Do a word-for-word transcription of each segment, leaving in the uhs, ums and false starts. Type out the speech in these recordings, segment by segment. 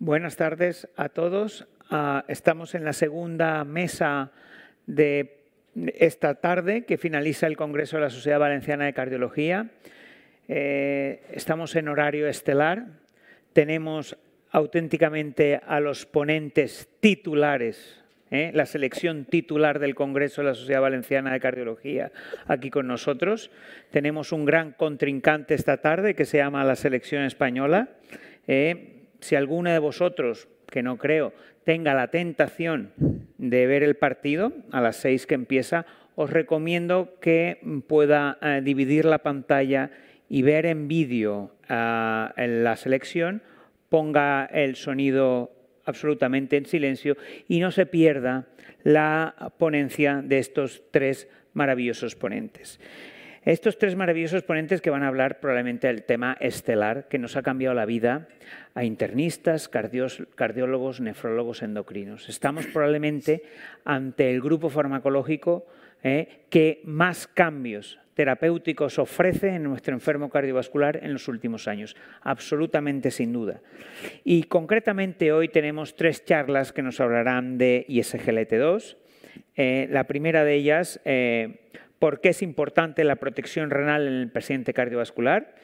Buenas tardes a todos. Uh, estamos en la segunda mesa de esta tarde que finaliza el Congreso de la Sociedad Valenciana de Cardiología. Eh, estamos en horario estelar. Tenemos auténticamente a los ponentes titulares, ¿eh? la selección titular del Congreso de la Sociedad Valenciana de Cardiología aquí con nosotros. Tenemos un gran contrincante esta tarde que se llama la selección española. Eh, Si alguno de vosotros, que no creo, tenga la tentación de ver el partido a las seis que empieza, os recomiendo que pueda eh, dividir la pantalla y ver en vídeo eh, en la selección, ponga el sonido absolutamente en silencio y no se pierda la ponencia de estos tres maravillosos ponentes. Estos tres maravillosos ponentes que van a hablar probablemente del tema estelar que nos ha cambiado la vida a internistas, cardiólogos, nefrólogos, endocrinos. Estamos probablemente ante el grupo farmacológico eh, que más cambios terapéuticos ofrece en nuestro enfermo cardiovascular en los últimos años. Absolutamente sin duda. Y concretamente hoy tenemos tres charlas que nos hablarán de S G L T dos. Eh, la primera de ellas... Eh, ¿Por qué es importante la protección renal en el paciente cardiovascular?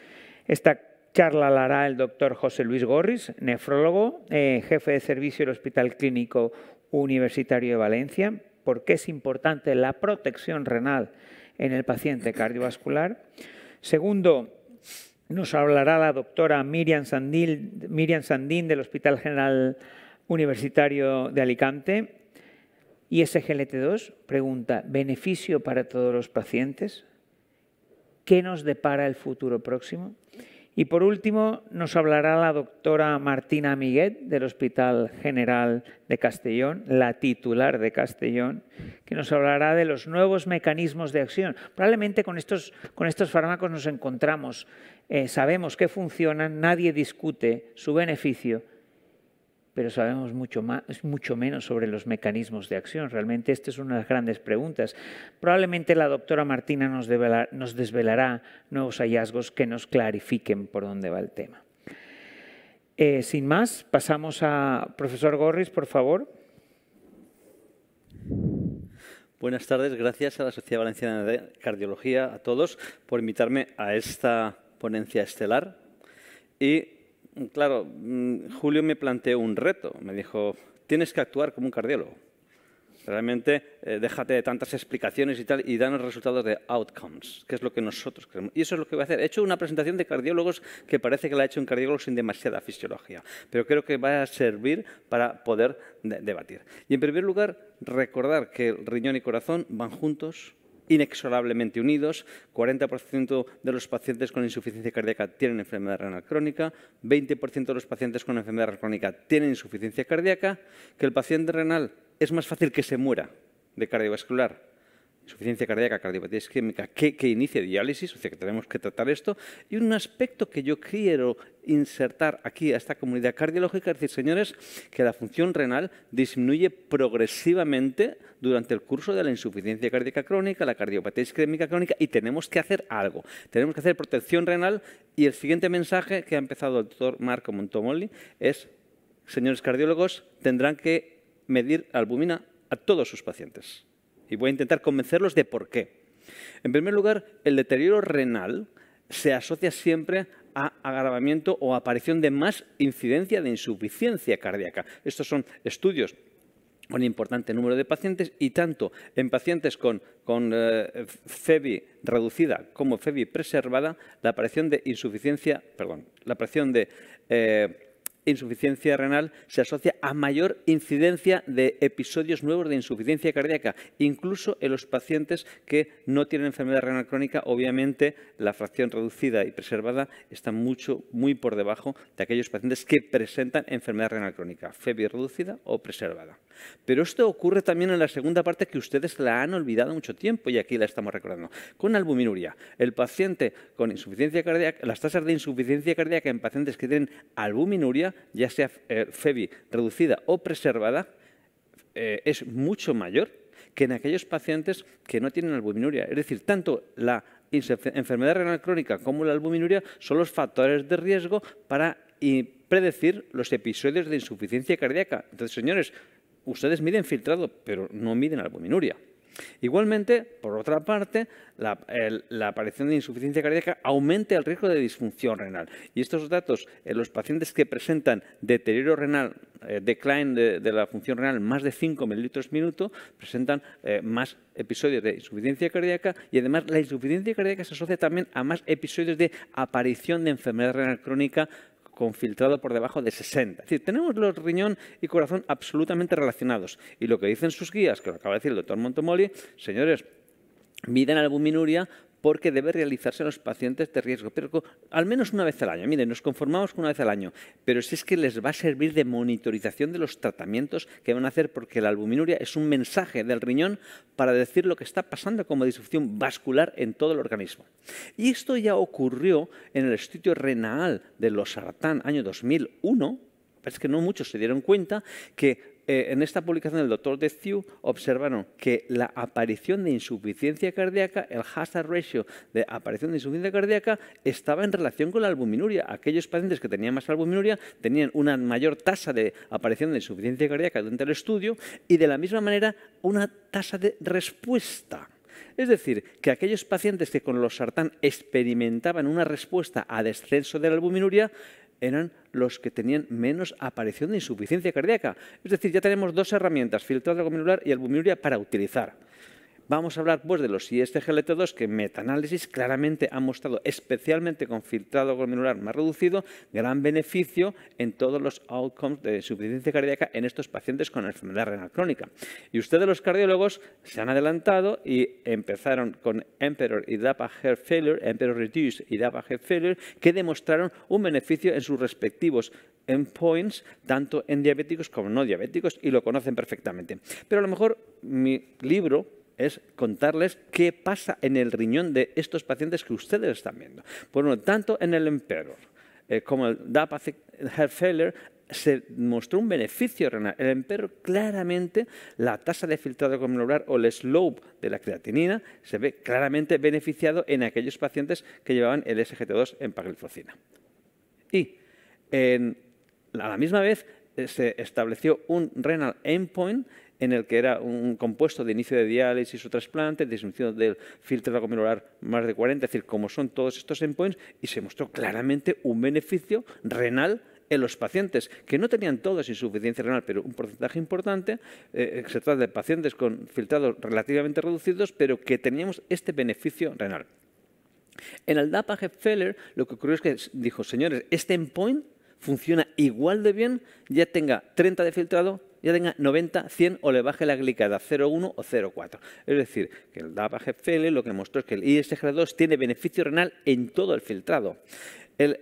Esta charla la hará el doctor José Luis Górriz, nefrólogo, eh, jefe de servicio del Hospital Clínico Universitario de Valencia. ¿Por qué es importante la protección renal en el paciente cardiovascular? Segundo, nos hablará la doctora Miriam Sandín, Miriam Sandín del Hospital General Universitario de Alicante. Y S G L T dos pregunta, ¿beneficio para todos los pacientes? ¿Qué nos depara el futuro próximo? Y por último, nos hablará la doctora Martina Amiguet del Hospital General de Castellón, la titular de Castellón, que nos hablará de los nuevos mecanismos de acción. Probablemente con estos, con estos fármacos nos encontramos, eh, sabemos que funcionan, nadie discute su beneficio, pero sabemos mucho más, mucho menos sobre los mecanismos de acción. Realmente esta es una de las grandes preguntas. Probablemente la doctora Martina nos, devela, nos desvelará nuevos hallazgos que nos clarifiquen por dónde va el tema. Eh, sin más, pasamos a profesor Górriz, por favor. Buenas tardes, gracias a la Sociedad Valenciana de Cardiología, a todos, por invitarme a esta ponencia estelar. Y claro, Julio me planteó un reto. Me dijo, tienes que actuar como un cardiólogo. Realmente, eh, déjate de tantas explicaciones y tal y danos resultados de outcomes, que es lo que nosotros queremos. Y eso es lo que voy a hacer. He hecho una presentación de cardiólogos que parece que la ha hecho un cardiólogo sin demasiada fisiología, pero creo que va a servir para poder de- debatir. Y en primer lugar, recordar que el riñón y corazón van juntos, inexorablemente unidos. Cuarenta por ciento de los pacientes con insuficiencia cardíaca tienen enfermedad renal crónica, veinte por ciento de los pacientes con enfermedad renal crónica tienen insuficiencia cardíaca, que el paciente renal es más fácil que se muera de cardiovascular, insuficiencia cardíaca, cardiopatía isquémica, que, que inicie diálisis, o sea que tenemos que tratar esto. Y un aspecto que yo quiero insertar aquí a esta comunidad cardiológica es decir, señores, que la función renal disminuye progresivamente durante el curso de la insuficiencia cardíaca crónica, la cardiopatía isquémica crónica, y tenemos que hacer algo. Tenemos que hacer protección renal. Y el siguiente mensaje que ha empezado el doctor Marco Montomoli es, señores cardiólogos, tendrán que medir albumina a todos sus pacientes. Y voy a intentar convencerlos de por qué. En primer lugar, el deterioro renal se asocia siempre a agravamiento o aparición de más incidencia de insuficiencia cardíaca. Estos son estudios con importante número de pacientes y tanto en pacientes con, con eh, FEVI reducida como FEVI preservada, la aparición de insuficiencia, perdón, la aparición de eh, insuficiencia renal se asocia a mayor incidencia de episodios nuevos de insuficiencia cardíaca, incluso en los pacientes que no tienen enfermedad renal crónica. Obviamente, la fracción reducida y preservada está mucho, muy por debajo de aquellos pacientes que presentan enfermedad renal crónica, FEVI reducida o preservada. Pero esto ocurre también en la segunda parte que ustedes la han olvidado mucho tiempo y aquí la estamos recordando, con albuminuria. El paciente con insuficiencia cardíaca, las tasas de insuficiencia cardíaca en pacientes que tienen albuminuria, ya sea eh, FEVI reducida o preservada, eh, es mucho mayor que en aquellos pacientes que no tienen albuminuria. Es decir, tanto la enfermedad renal crónica como la albuminuria son los factores de riesgo para y predecir los episodios de insuficiencia cardíaca. Entonces, señores, ustedes miden filtrado, pero no miden albuminuria. Igualmente, por otra parte, la, el, la aparición de insuficiencia cardíaca aumenta el riesgo de disfunción renal. Y estos datos, eh, los pacientes que presentan deterioro renal, eh, decline de, de la función renal, más de cinco mililitros minuto, presentan eh, más episodios de insuficiencia cardíaca, y además la insuficiencia cardíaca se asocia también a más episodios de aparición de enfermedad renal crónica con filtrado por debajo de sesenta. Es decir, tenemos los riñón y corazón absolutamente relacionados. Y lo que dicen sus guías, que lo acaba de decir el doctor Montomoli, señores, midan albuminuria porque debe realizarse en los pacientes de riesgo, pero al menos una vez al año. Miren, nos conformamos con una vez al año, pero si es que les va a servir de monitorización de los tratamientos que van a hacer, porque la albuminuria es un mensaje del riñón para decir lo que está pasando como disfunción vascular en todo el organismo. Y esto ya ocurrió en el estudio renal de los Sartán, año dos mil uno, es que no muchos se dieron cuenta que Eh, en esta publicación del doctor de Ciu observaron que la aparición de insuficiencia cardíaca, el hazard ratio de aparición de insuficiencia cardíaca, estaba en relación con la albuminuria. Aquellos pacientes que tenían más albuminuria tenían una mayor tasa de aparición de insuficiencia cardíaca durante el estudio y, de la misma manera, una tasa de respuesta. Es decir, que aquellos pacientes que con los sartán experimentaban una respuesta a descenso de la albuminuria eran los que tenían menos aparición de insuficiencia cardíaca. Es decir, ya tenemos dos herramientas, filtrado albuminular y albuminuria, para utilizar. Vamos a hablar pues de los I S G L T dos, que en metaanálisis claramente han mostrado, especialmente con filtrado albuminular más reducido, gran beneficio en todos los outcomes de insuficiencia cardíaca en estos pacientes con enfermedad renal crónica. Y ustedes, los cardiólogos, se han adelantado y empezaron con EMPEROR y DAPA-H F Failure, EMPEROR-Reduced y DAPA-H F Failure, que demostraron un beneficio en sus respectivos endpoints, tanto en diabéticos como no diabéticos, y lo conocen perfectamente. Pero a lo mejor mi libro es contarles qué pasa en el riñón de estos pacientes que ustedes están viendo. Por lo tanto, en el EMPEROR, eh, como el DAPA-H F Failure, se mostró un beneficio renal. El EMPEROR, claramente, la tasa de filtrado glomerular o el slope de la creatinina se ve claramente beneficiado en aquellos pacientes que llevaban el S G L T dos en empagliflozina. Y en, a la misma vez eh, se estableció un renal endpoint en el que era un compuesto de inicio de diálisis o trasplante, disminución del filtrado glomerular más de cuarenta, es decir, como son todos estos endpoints, y se mostró claramente un beneficio renal en los pacientes, que no tenían todos insuficiencia renal, pero un porcentaje importante. Eh, se trata de pacientes con filtrados relativamente reducidos, pero que teníamos este beneficio renal. En el DAPA-H F Failure lo que ocurrió es que dijo, señores, este endpoint funciona igual de bien, ya tenga treinta de filtrado, ya tenga noventa, cien o le baje la glicada cero coma uno o cero coma cuatro. Es decir, que el DAPA-H F Failure lo que mostró es que el I S G L T dos tiene beneficio renal en todo el filtrado. El,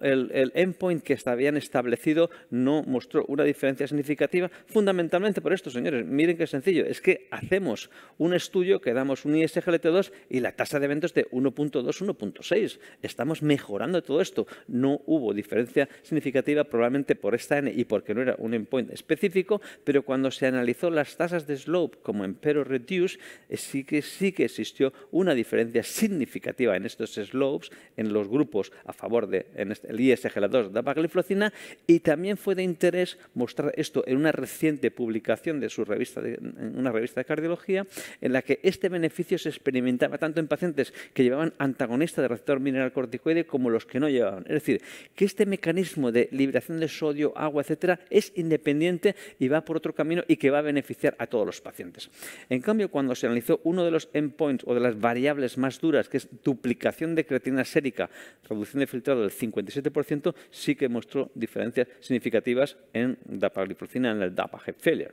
el, el endpoint que habían establecido no mostró una diferencia significativa, fundamentalmente por esto, señores. Miren qué sencillo, es que hacemos un estudio que damos un I S G L T dos y la tasa de eventos de uno punto dos, uno punto seis. Estamos mejorando todo esto. No hubo diferencia significativa, probablemente por esta N y porque no era un endpoint específico, pero cuando se analizó las tasas de slope como EMPEROR-Reduced, sí que, sí que existió una diferencia significativa en estos slopes, en los grupos a favor de en el I S G L dos dapagliflozina, y también fue de interés mostrar esto en una reciente publicación de su revista, de, en una revista de cardiología, en la que este beneficio se experimentaba tanto en pacientes que llevaban antagonista de receptor mineral corticoide como los que no llevaban. Es decir, que este mecanismo de liberación de sodio, agua, etcétera, es independiente y va por otro camino y que va a beneficiar a todos los pacientes. En cambio, cuando se analizó uno de los endpoints o de las variables más duras, que es duplicación de creatinina sérica, reducción de filtrado del cincuenta y siete por ciento, sí que mostró diferencias significativas en dapagliflozina, en el DAPA-H F Failure.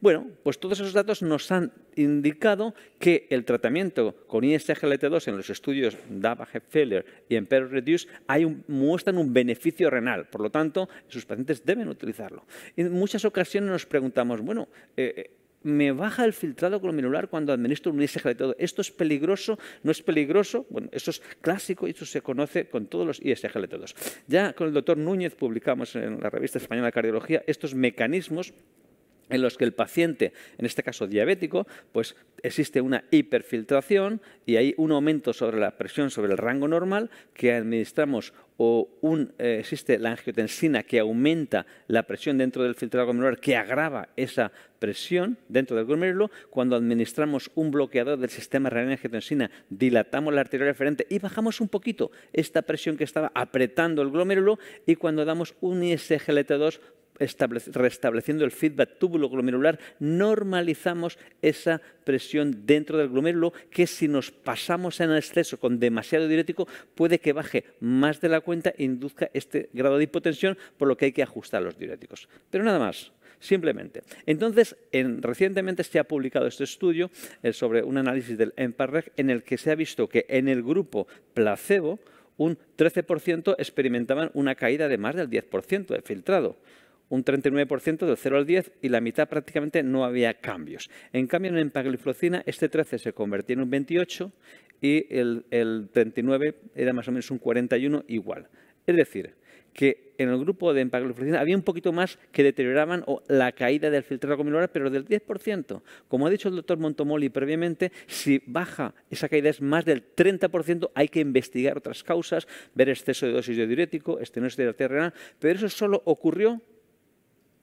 Bueno, pues todos esos datos nos han indicado que el tratamiento con I S G L T dos en los estudios DAPA-H F Failure y EMPEROR-Reduced muestran un beneficio renal. Por lo tanto, sus pacientes deben utilizarlo. En muchas ocasiones nos preguntamos, bueno, eh, ¿me baja el filtrado glomerular cuando administro un I S G L T dos? ¿Esto es peligroso? ¿No es peligroso? Bueno, eso es clásico y eso se conoce con todos los I S G L T dos. Ya con el doctor Núñez publicamos en la revista española de cardiología estos mecanismos en los que el paciente, en este caso diabético, pues existe una hiperfiltración y hay un aumento sobre la presión sobre el rango normal que administramos o un, eh, existe la angiotensina que aumenta la presión dentro del filtrado glomerular que agrava esa presión dentro del glomérulo. Cuando administramos un bloqueador del sistema renal de angiotensina, dilatamos la arteria referente y bajamos un poquito esta presión que estaba apretando el glomérulo, y cuando damos un I S G L T dos restableciendo el feedback túbulo-glomerular, normalizamos esa presión dentro del glomérulo que, si nos pasamos en el exceso con demasiado diurético, puede que baje más de la cuenta e induzca este grado de hipotensión, por lo que hay que ajustar los diuréticos. Pero nada más. Simplemente. Entonces, en, recientemente se ha publicado este estudio eh, sobre un análisis del EMPA-REG en el que se ha visto que en el grupo placebo un trece por ciento experimentaban una caída de más del diez por ciento de filtrado. Un treinta y nueve por ciento del cero al diez y la mitad prácticamente no había cambios. En cambio, en empagliflozina este trece se convertía en un veintiocho y el, el treinta y nueve era más o menos un cuarenta y uno igual. Es decir, que en el grupo de empagliflozina había un poquito más que deterioraban la caída del filtrado glomerular, pero del diez por ciento. Como ha dicho el doctor Montomoli previamente, si baja esa caída es más del treinta por ciento, hay que investigar otras causas, ver exceso de dosis de diurético, estenosis de la arteria renal, pero eso solo ocurrió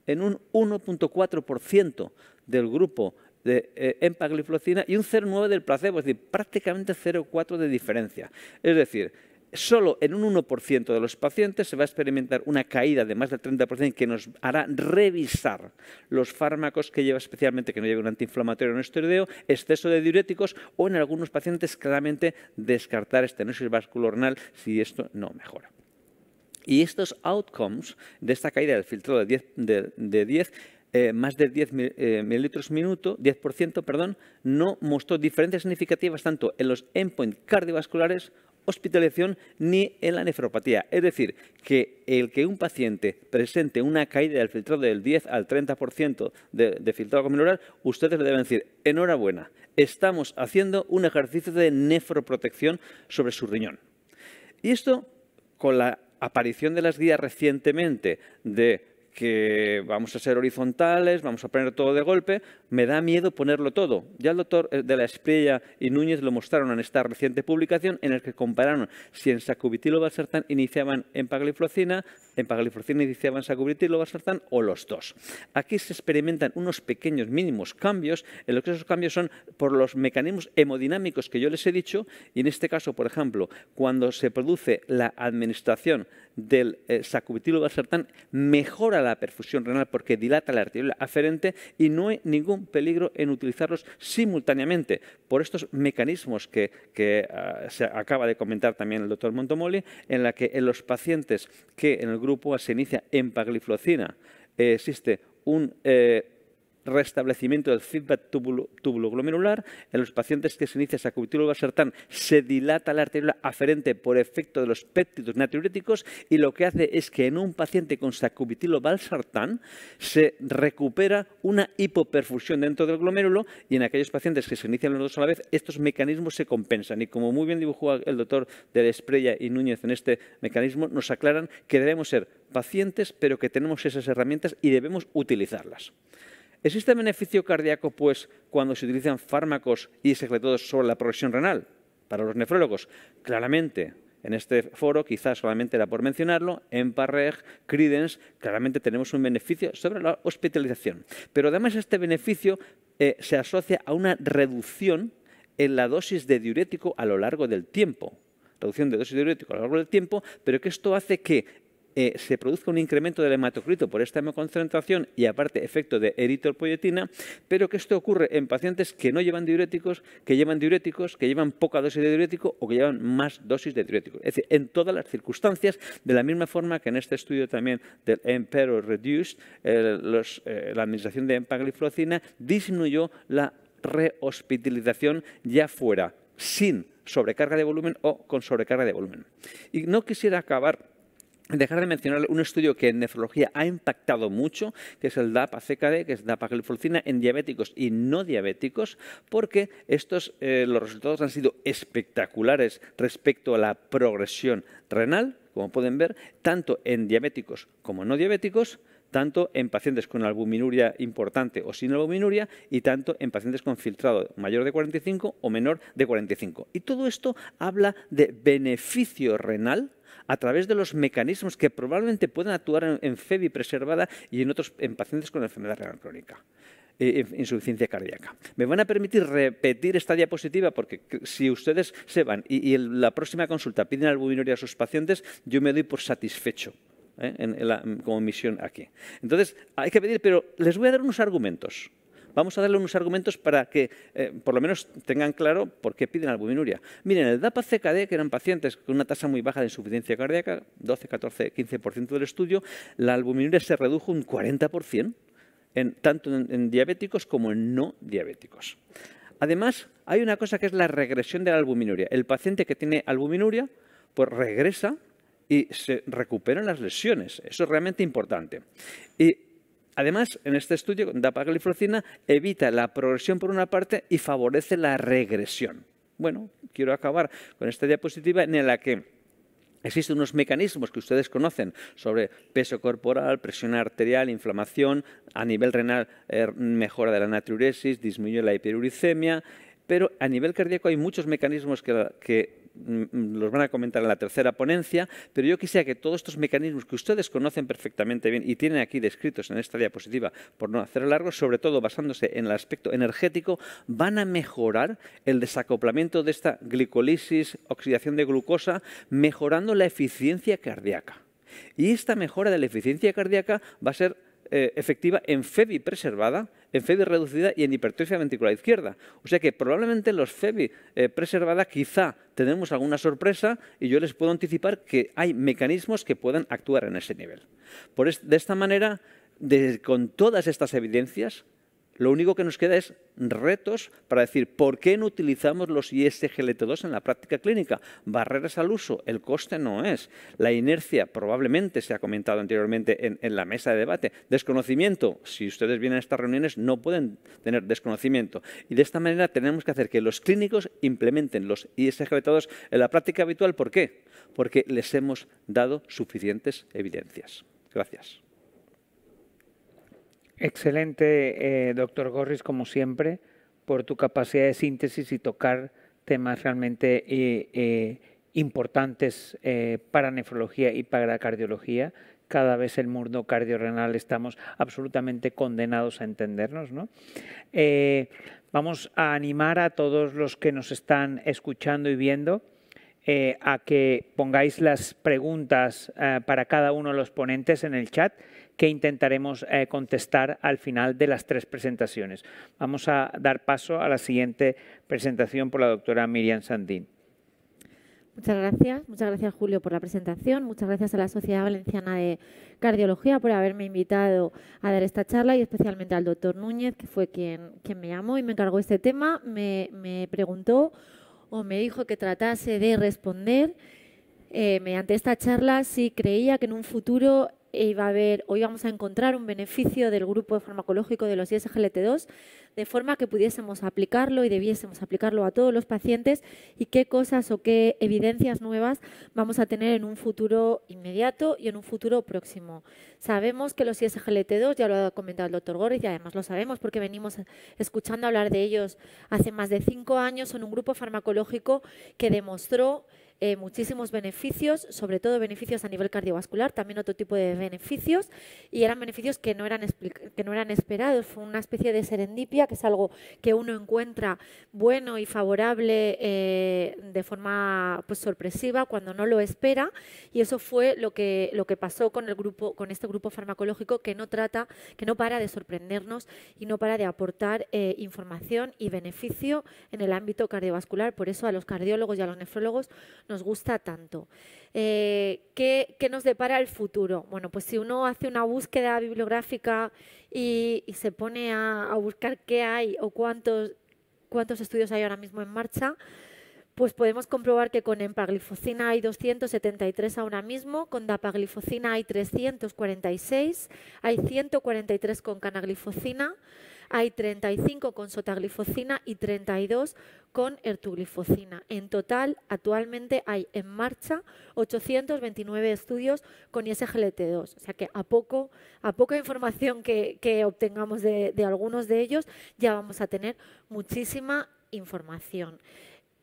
en un uno coma cuatro por ciento del grupo de eh, empagliflozina y un cero coma nueve por ciento del placebo, es decir, prácticamente cero coma cuatro por ciento de diferencia. Es decir, solo en un uno por ciento de los pacientes se va a experimentar una caída de más del treinta por ciento que nos hará revisar los fármacos que lleva, especialmente que no lleve un antiinflamatorio no esteroideo, exceso de diuréticos o, en algunos pacientes, claramente descartar estenosis vasculorenal si esto no mejora. Y estos outcomes de esta caída del filtrado de diez, de, de diez eh, más de diez mil, eh, mililitros minuto, diez por ciento, perdón, no mostró diferencias significativas tanto en los endpoints cardiovasculares, hospitalización ni en la nefropatía. Es decir, que el que un paciente presente una caída del filtrado del diez al treinta por ciento de, de filtrado glomerular, ustedes le deben decir, enhorabuena, estamos haciendo un ejercicio de nefroprotección sobre su riñón. Y esto, con la aparición de las guías recientemente de que vamos a ser horizontales, vamos a poner todo de golpe, me da miedo ponerlo todo. Ya el doctor de la Espriella y Núñez lo mostraron en esta reciente publicación en la que compararon si en sacubitril/valsartán iniciaban empagliflozina, empagliflozina iniciaban sacubitril/valsartán o los dos. Aquí se experimentan unos pequeños mínimos cambios, en los que esos cambios son por los mecanismos hemodinámicos que yo les he dicho, y en este caso, por ejemplo, cuando se produce la administración del eh, sacubitril/valsartán, mejora la perfusión renal porque dilata la arteria aferente y no hay ningún peligro en utilizarlos simultáneamente. Por estos mecanismos que, que uh, se acaba de comentar también el doctor Montomoli, en la que en los pacientes que en el grupo A se inicia empagliflozina eh, existe un eh, restablecimiento del feedback túbulo-glomerular. En los pacientes que se inicia sacubitril/valsartán se dilata la arteria aferente por efecto de los péptidos natriuréticos, y lo que hace es que en un paciente con sacubitril/valsartán se recupera una hipoperfusión dentro del glomérulo, y en aquellos pacientes que se inician los dos a la vez estos mecanismos se compensan. Y como muy bien dibujó el doctor de la Espriella y Núñez en este mecanismo, nos aclaran que debemos ser pacientes pero que tenemos esas herramientas y debemos utilizarlas. ¿Existe beneficio cardíaco, pues, cuando se utilizan fármacos y sobre todo sobre la progresión renal para los nefrólogos? Claramente, en este foro, quizás solamente era por mencionarlo, EMPA-REG, CREDENCE, claramente tenemos un beneficio sobre la hospitalización. Pero además este beneficio eh, se asocia a una reducción en la dosis de diurético a lo largo del tiempo. Reducción de dosis de diurético a lo largo del tiempo, pero que esto hace que Eh, se produzca un incremento del hematocrito por esta hemoconcentración y, aparte, efecto de eritropoyetina, pero que esto ocurre en pacientes que no llevan diuréticos, que llevan diuréticos, que llevan poca dosis de diurético o que llevan más dosis de diurético. Es decir, en todas las circunstancias, de la misma forma que en este estudio también del EMPEROR-Reduced, eh, los, eh, la administración de empagliflozina disminuyó la rehospitalización, ya fuera sin sobrecarga de volumen o con sobrecarga de volumen. Y no quisiera acabar dejar de mencionarle un estudio que en nefrología ha impactado mucho, que es el DAPA-C K D, que es dapagliflozina en diabéticos y no diabéticos, porque estos, eh, los resultados han sido espectaculares respecto a la progresión renal, como pueden ver, tanto en diabéticos como no diabéticos, tanto en pacientes con albuminuria importante o sin albuminuria y tanto en pacientes con filtrado mayor de cuarenta y cinco o menor de cuarenta y cinco. Y todo esto habla de beneficio renal a través de los mecanismos que probablemente pueden actuar en, en FEVI preservada y en otros en pacientes con enfermedad renal crónica. Insuficiencia cardíaca. Me van a permitir repetir esta diapositiva porque si ustedes se van y, y en la próxima consulta piden albuminuria a sus pacientes, yo me doy por satisfecho ¿eh? en, en la, como misión aquí. Entonces, hay que pedir, pero les voy a dar unos argumentos. Vamos a darle unos argumentos para que, eh, por lo menos, tengan claro por qué piden albuminuria. Miren, el DAPA-C K D, que eran pacientes con una tasa muy baja de insuficiencia cardíaca, doce, catorce, quince por ciento del estudio, la albuminuria se redujo un cuarenta por ciento. En, tanto en, en diabéticos como en no diabéticos. Además, hay una cosa que es la regresión de la albuminuria. El paciente que tiene albuminuria, pues regresa y se recuperan las lesiones. Eso es realmente importante. Y además, en este estudio, dapagliflozina evita la progresión por una parte y favorece la regresión. Bueno, quiero acabar con esta diapositiva en la que existen unos mecanismos que ustedes conocen sobre peso corporal, presión arterial, inflamación, a nivel renal eh, mejora de la natriuresis, disminuye la hiperuricemia, pero a nivel cardíaco hay muchos mecanismos que, que los van a comentar en la tercera ponencia, pero yo quisiera que todos estos mecanismos que ustedes conocen perfectamente bien y tienen aquí descritos en esta diapositiva, por no hacerlo largo, sobre todo basándose en el aspecto energético, van a mejorar el desacoplamiento de esta glicolisis, oxidación de glucosa, mejorando la eficiencia cardíaca. Y esta mejora de la eficiencia cardíaca va a ser eh, efectiva en FEVI preservada, en FEVI reducida y en hipertrofia ventricular izquierda. O sea que probablemente en los FEVI eh, preservada quizá tenemos alguna sorpresa y yo les puedo anticipar que hay mecanismos que puedan actuar en ese nivel. Por es, de esta manera, de, con todas estas evidencias, lo único que nos queda es retos para decir por qué no utilizamos los I S G L T dos en la práctica clínica. Barreras al uso, el coste no es. La inercia probablemente se ha comentado anteriormente en, en la mesa de debate. Desconocimiento, si ustedes vienen a estas reuniones no pueden tener desconocimiento. Y de esta manera tenemos que hacer que los clínicos implementen los I S G L T dos en la práctica habitual. ¿Por qué? Porque les hemos dado suficientes evidencias. Gracias. Excelente, eh, doctor Górriz, como siempre, por tu capacidad de síntesis y tocar temas realmente eh, eh, importantes eh, para nefrología y para cardiología. Cada vez el mundo cardiorrenal estamos absolutamente condenados a entendernos, ¿no? Eh, vamos a animar a todos los que nos están escuchando y viendo eh, a que pongáis las preguntas eh, para cada uno de los ponentes en el chat, que intentaremos eh, contestar al final de las tres presentaciones. Vamos a dar paso a la siguiente presentación por la doctora Miriam Sandín. Muchas gracias. Muchas gracias, Julio, por la presentación. Muchas gracias a la Sociedad Valenciana de Cardiología por haberme invitado a dar esta charla y especialmente al doctor Núñez, que fue quien, quien me llamó y me encargó este tema. Me, me preguntó o me dijo que tratase de responder eh, mediante esta charla si creía que en un futuro iba a haber, hoy vamos a encontrar un beneficio del grupo farmacológico de los I S G L T dos, de forma que pudiésemos aplicarlo y debiésemos aplicarlo a todos los pacientes y qué cosas o qué evidencias nuevas vamos a tener en un futuro inmediato y en un futuro próximo. Sabemos que los I S G L T dos, ya lo ha comentado el doctor Górriz y además lo sabemos porque venimos escuchando hablar de ellos hace más de cinco años, son un grupo farmacológico que demostró Eh, muchísimos beneficios, sobre todo beneficios a nivel cardiovascular, también otro tipo de beneficios y eran beneficios que no eran, que no eran esperados, fue una especie de serendipia que es algo que uno encuentra bueno y favorable eh, de forma pues, sorpresiva cuando no lo espera y eso fue lo que, lo que pasó con, el grupo, con este grupo farmacológico que no, trata, que no para de sorprendernos y no para de aportar eh, información y beneficio en el ámbito cardiovascular, por eso a los cardiólogos y a los nefrólogos nos gusta tanto. Eh, ¿qué, ¿Qué nos depara el futuro? Bueno, pues si uno hace una búsqueda bibliográfica y, y se pone a, a buscar qué hay o cuántos, cuántos estudios hay ahora mismo en marcha, pues podemos comprobar que con empagliflozina hay doscientos setenta y tres ahora mismo, con dapagliflozina hay trescientos cuarenta y seis, hay ciento cuarenta y tres con canagliflozina, Hay treinta y cinco con sotagliflozina y treinta y dos con ertugliflozina. En total, actualmente hay en marcha ochocientos veintinueve estudios con ese ge ele te dos. O sea que a, poco, a poca información que, que obtengamos de, de algunos de ellos, ya vamos a tener muchísima información.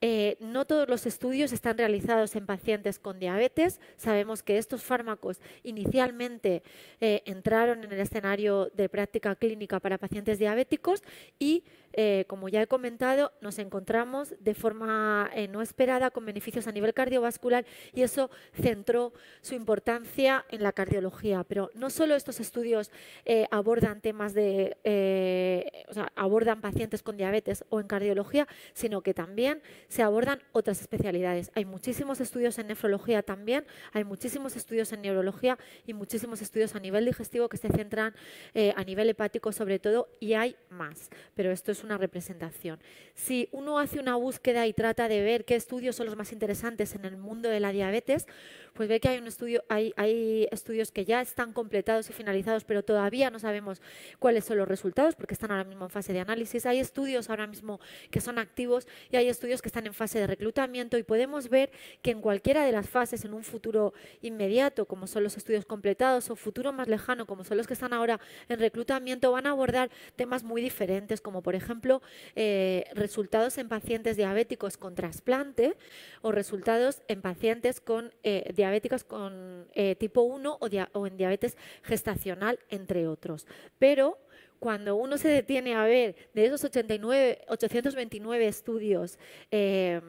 Eh, no todos los estudios están realizados en pacientes con diabetes. Sabemos que estos fármacos inicialmente eh, entraron en el escenario de práctica clínica para pacientes diabéticos y, eh, como ya he comentado, nos encontramos de forma eh, no esperada con beneficios a nivel cardiovascular y eso centró su importancia en la cardiología. Pero no solo estos estudios eh, abordan temas de, eh, o sea, abordan pacientes con diabetes o en cardiología, sino que también se abordan otras especialidades. Hay muchísimos estudios en nefrología también, hay muchísimos estudios en neurología y muchísimos estudios a nivel digestivo que se centran eh, a nivel hepático sobre todo, y hay más, pero esto es una representación. Si uno hace una búsqueda y trata de ver qué estudios son los más interesantes en el mundo de la diabetes, pues ve que hay, un estudio, hay, hay estudios que ya están completados y finalizados, pero todavía no sabemos cuáles son los resultados porque están ahora mismo en fase de análisis. Hay estudios ahora mismo que son activos y hay estudios que están en fase de reclutamiento, y podemos ver que en cualquiera de las fases, en un futuro inmediato, como son los estudios completados, o futuro más lejano, como son los que están ahora en reclutamiento, van a abordar temas muy diferentes, como por ejemplo eh, resultados en pacientes diabéticos con trasplante o resultados en pacientes con eh, diabéticas con eh, tipo uno o, dia o en diabetes gestacional, entre otros. Pero cuando uno se detiene a ver de esos ochocientos veintinueve estudios, eh,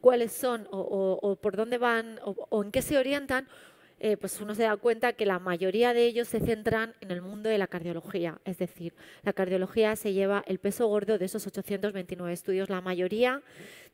cuáles son o, o, o por dónde van o, o en qué se orientan, eh, pues uno se da cuenta que la mayoría de ellos se centran en el mundo de la cardiología. Es decir, la cardiología se lleva el peso gordo de esos ochocientos veintinueve estudios. La mayoría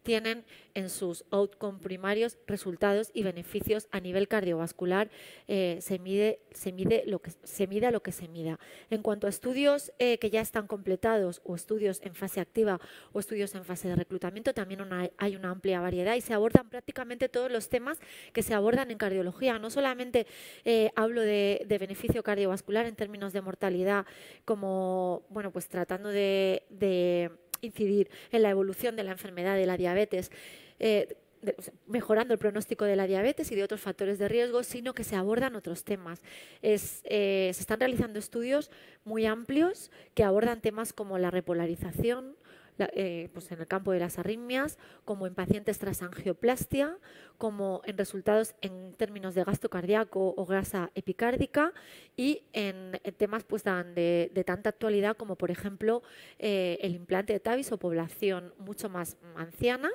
tienen en sus outcome primarios resultados y beneficios a nivel cardiovascular. Eh, se mide, se mide lo que se mida lo que se mida. En cuanto a estudios eh, que ya están completados o estudios en fase activa o estudios en fase de reclutamiento, también una, hay una amplia variedad y se abordan prácticamente todos los temas que se abordan en cardiología. No solamente eh, hablo de, de beneficio cardiovascular en términos de mortalidad, como bueno, pues tratando de, de incidir en la evolución de la enfermedad de la diabetes, eh, de, o sea, mejorando el pronóstico de la diabetes y de otros factores de riesgo, sino que se abordan otros temas. Es, eh, se están realizando estudios muy amplios que abordan temas como la repolarización, la, eh, pues en el campo de las arritmias, como en pacientes tras angioplastia, como en resultados en términos de gasto cardíaco o grasa epicárdica, y en, en temas pues tan de, de tanta actualidad como, por ejemplo, eh, el implante de TAVI o población mucho más anciana,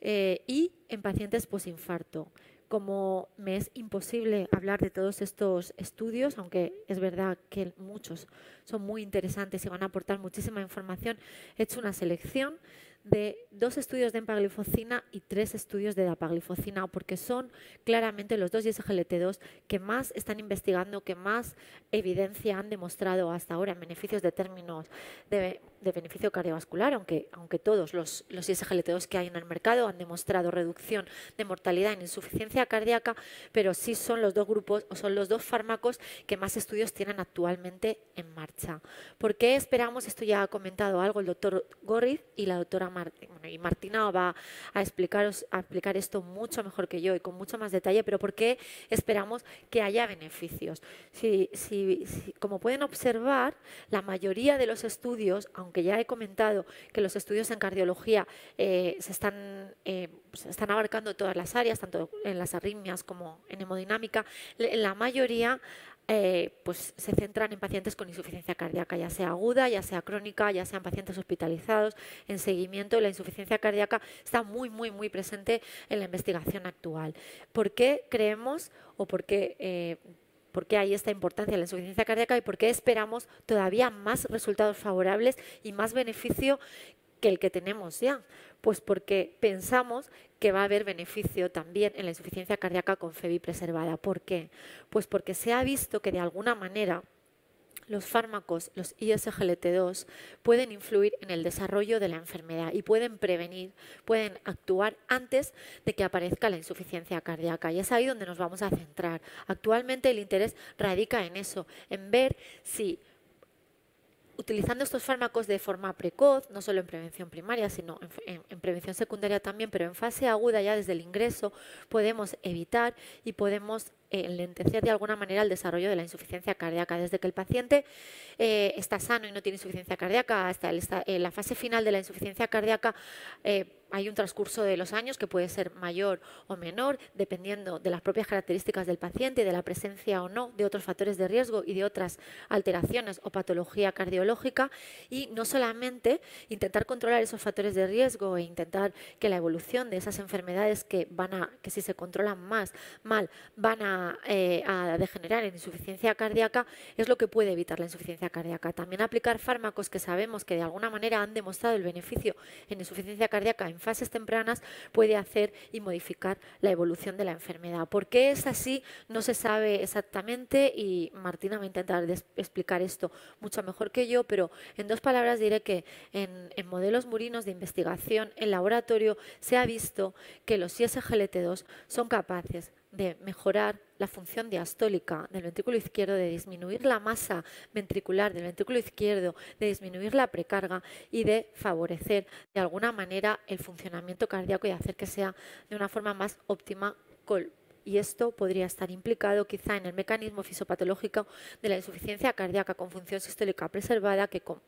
eh, y en pacientes posinfarto. Como me es imposible hablar de todos estos estudios, aunque es verdad que muchos son muy interesantes y van a aportar muchísima información, he hecho una selección de dos estudios de empagliflozina y tres estudios de dapagliflozina, porque son claramente los dos ese ge ele te dos que más están investigando, que más evidencia han demostrado hasta ahora en beneficios de términos de, de beneficio cardiovascular, aunque, aunque todos los, los ese ge ele te dos que hay en el mercado han demostrado reducción de mortalidad en insuficiencia cardíaca, pero sí son los dos grupos o son los dos fármacos que más estudios tienen actualmente en marcha. ¿Por qué esperamos? Esto ya ha comentado algo el doctor Górriz y la doctora y Martina va a explicaros a explicar esto mucho mejor que yo y con mucho más detalle, pero ¿por qué esperamos que haya beneficios? Si, si, si, como pueden observar, la mayoría de los estudios, aunque ya he comentado que los estudios en cardiología eh, se están, eh, se están abarcando todas las áreas, tanto en las arritmias como en hemodinámica, la mayoría Eh, pues se centran en pacientes con insuficiencia cardíaca, ya sea aguda, ya sea crónica, ya sean pacientes hospitalizados, en seguimiento. La insuficiencia cardíaca está muy, muy, muy presente en la investigación actual. ¿Por qué creemos o por qué, eh, por qué hay esta importancia en la insuficiencia cardíaca y por qué esperamos todavía más resultados favorables y más beneficio que el que tenemos ya? Pues porque pensamos que va a haber beneficio también en la insuficiencia cardíaca con FEVI preservada. ¿Por qué? Pues porque se ha visto que de alguna manera los fármacos, los ese ge ele te dos, pueden influir en el desarrollo de la enfermedad y pueden prevenir, pueden actuar antes de que aparezca la insuficiencia cardíaca. Y es ahí donde nos vamos a centrar. Actualmente el interés radica en eso, en ver si utilizando estos fármacos de forma precoz, no solo en prevención primaria, sino en, en, en prevención secundaria también, pero en fase aguda ya desde el ingreso, podemos evitar y podemos eh, enlentecer de alguna manera el desarrollo de la insuficiencia cardíaca. Desde que el paciente eh, está sano y no tiene insuficiencia cardíaca hasta el, eh, la fase final de la insuficiencia cardíaca, eh, hay un transcurso de los años que puede ser mayor o menor, dependiendo de las propias características del paciente, de la presencia o no de otros factores de riesgo y de otras alteraciones o patología cardiológica. Y no solamente intentar controlar esos factores de riesgo e intentar que la evolución de esas enfermedades que van a, que si se controlan más mal van a, eh, a degenerar en insuficiencia cardíaca, es lo que puede evitar la insuficiencia cardíaca. También aplicar fármacos que sabemos que de alguna manera han demostrado el beneficio en insuficiencia cardíaca en fases tempranas puede hacer y modificar la evolución de la enfermedad. ¿Por qué es así? No se sabe exactamente y Martina va a intentar explicar esto mucho mejor que yo, pero en dos palabras diré que en, en modelos murinos de investigación en laboratorio se ha visto que los I S G L T dos son capaces de mejorar la función diastólica del ventrículo izquierdo, de disminuir la masa ventricular del ventrículo izquierdo, de disminuir la precarga y de favorecer de alguna manera el funcionamiento cardíaco y hacer que sea de una forma más óptima. Y esto podría estar implicado quizá en el mecanismo fisiopatológico de la insuficiencia cardíaca con función sistólica preservada que, con,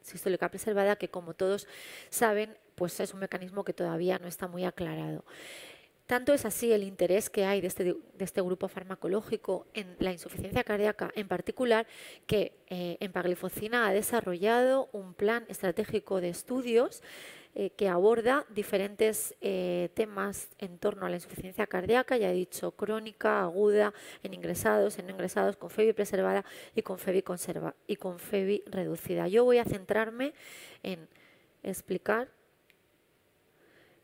sistólica preservada, que como todos saben, pues es un mecanismo que todavía no está muy aclarado. Tanto es así el interés que hay de este, de este grupo farmacológico en la insuficiencia cardíaca en particular que eh, empagliflozina ha desarrollado un plan estratégico de estudios eh, que aborda diferentes eh, temas en torno a la insuficiencia cardíaca, ya he dicho, crónica, aguda, en ingresados, en no ingresados, con FEVI preservada y con FEVI conserva, y con FEVI reducida. Yo voy a centrarme en explicar,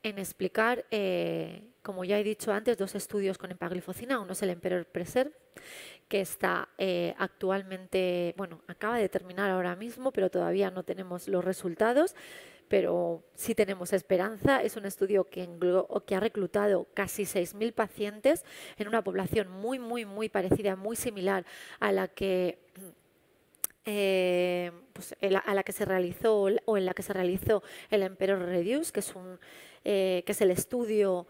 en explicar eh, como ya he dicho antes, dos estudios con empagliflozina. Uno es el EMPEROR-Preserve, que está eh, actualmente, bueno, acaba de terminar ahora mismo, pero todavía no tenemos los resultados, pero sí tenemos esperanza. Es un estudio que, que ha reclutado casi seis mil pacientes en una población muy, muy, muy parecida, muy similar a la que... Eh, pues, a la que se realizó o en la que se realizó el EMPEROR-Reduced, que es un eh, que es el estudio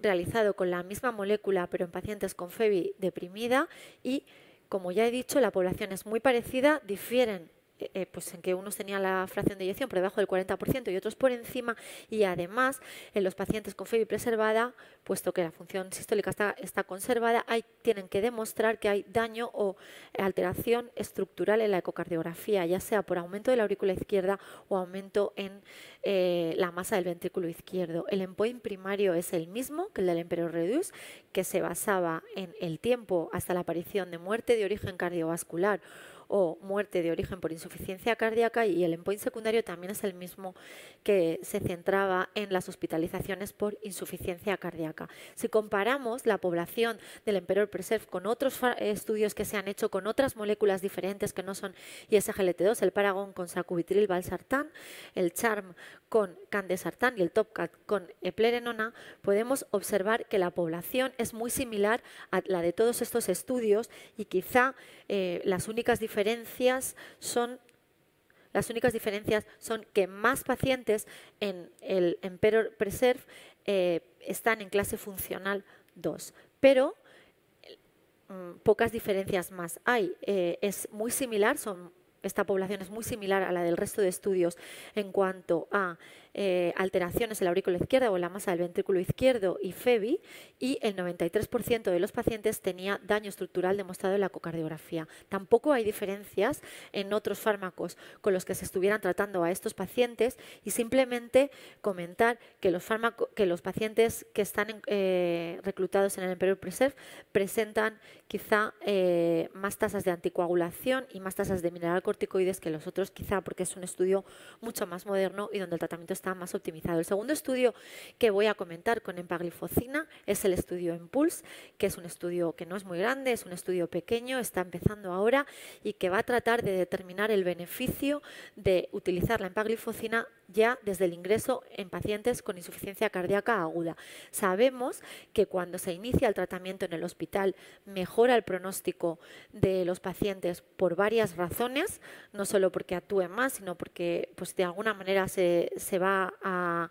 realizado con la misma molécula pero en pacientes con FEVI deprimida. Y como ya he dicho, la población es muy parecida, difieren Eh, pues en que unos tenían la fracción de eyección por debajo del cuarenta por ciento y otros por encima, y además en los pacientes con FEVI preservada, puesto que la función sistólica está, está conservada, hay, tienen que demostrar que hay daño o alteración estructural en la ecocardiografía, ya sea por aumento de la aurícula izquierda o aumento en eh, la masa del ventrículo izquierdo. El endpoint primario es el mismo que el del EMPEROR-Reduced, que se basaba en el tiempo hasta la aparición de muerte de origen cardiovascular o muerte de origen por insuficiencia cardíaca, y el endpoint secundario también es el mismo, que se centraba en las hospitalizaciones por insuficiencia cardíaca. Si comparamos la población del EMPEROR-Preserve con otros estudios que se han hecho con otras moléculas diferentes que no son I S G L T dos, el PARAGON con sacubitril valsartán, el CHARM con candesartán y el TOPCAT con eplerenona, podemos observar que la población es muy similar a la de todos estos estudios, y quizá eh, las únicas diferencias diferencias son las únicas diferencias son que más pacientes en el EMPEROR-Preserve eh, están en clase funcional dos, pero mm, pocas diferencias más hay. Eh, es muy similar, son Esta población es muy similar a la del resto de estudios en cuanto a eh, alteraciones en la aurícula izquierda o en la masa del ventrículo izquierdo y FEVI, y el noventa y tres por ciento de los pacientes tenía daño estructural demostrado en la ecocardiografía. Tampoco hay diferencias en otros fármacos con los que se estuvieran tratando a estos pacientes, y simplemente comentar que los, fármaco, que los pacientes que están en, eh, reclutados en el EMPEROR-Preserve presentan quizá eh, más tasas de anticoagulación y más tasas de mineral corticoides que los otros, quizá porque es un estudio mucho más moderno y donde el tratamiento está más optimizado. El segundo estudio que voy a comentar con empagliflozina es el estudio Empulse, que es un estudio que no es muy grande, es un estudio pequeño, está empezando ahora y que va a tratar de determinar el beneficio de utilizar la empagliflozina ya desde el ingreso en pacientes con insuficiencia cardíaca aguda. Sabemos que cuando se inicia el tratamiento en el hospital mejora el pronóstico de los pacientes por varias razones, no solo porque actúen más, sino porque pues, de alguna manera se, se va a,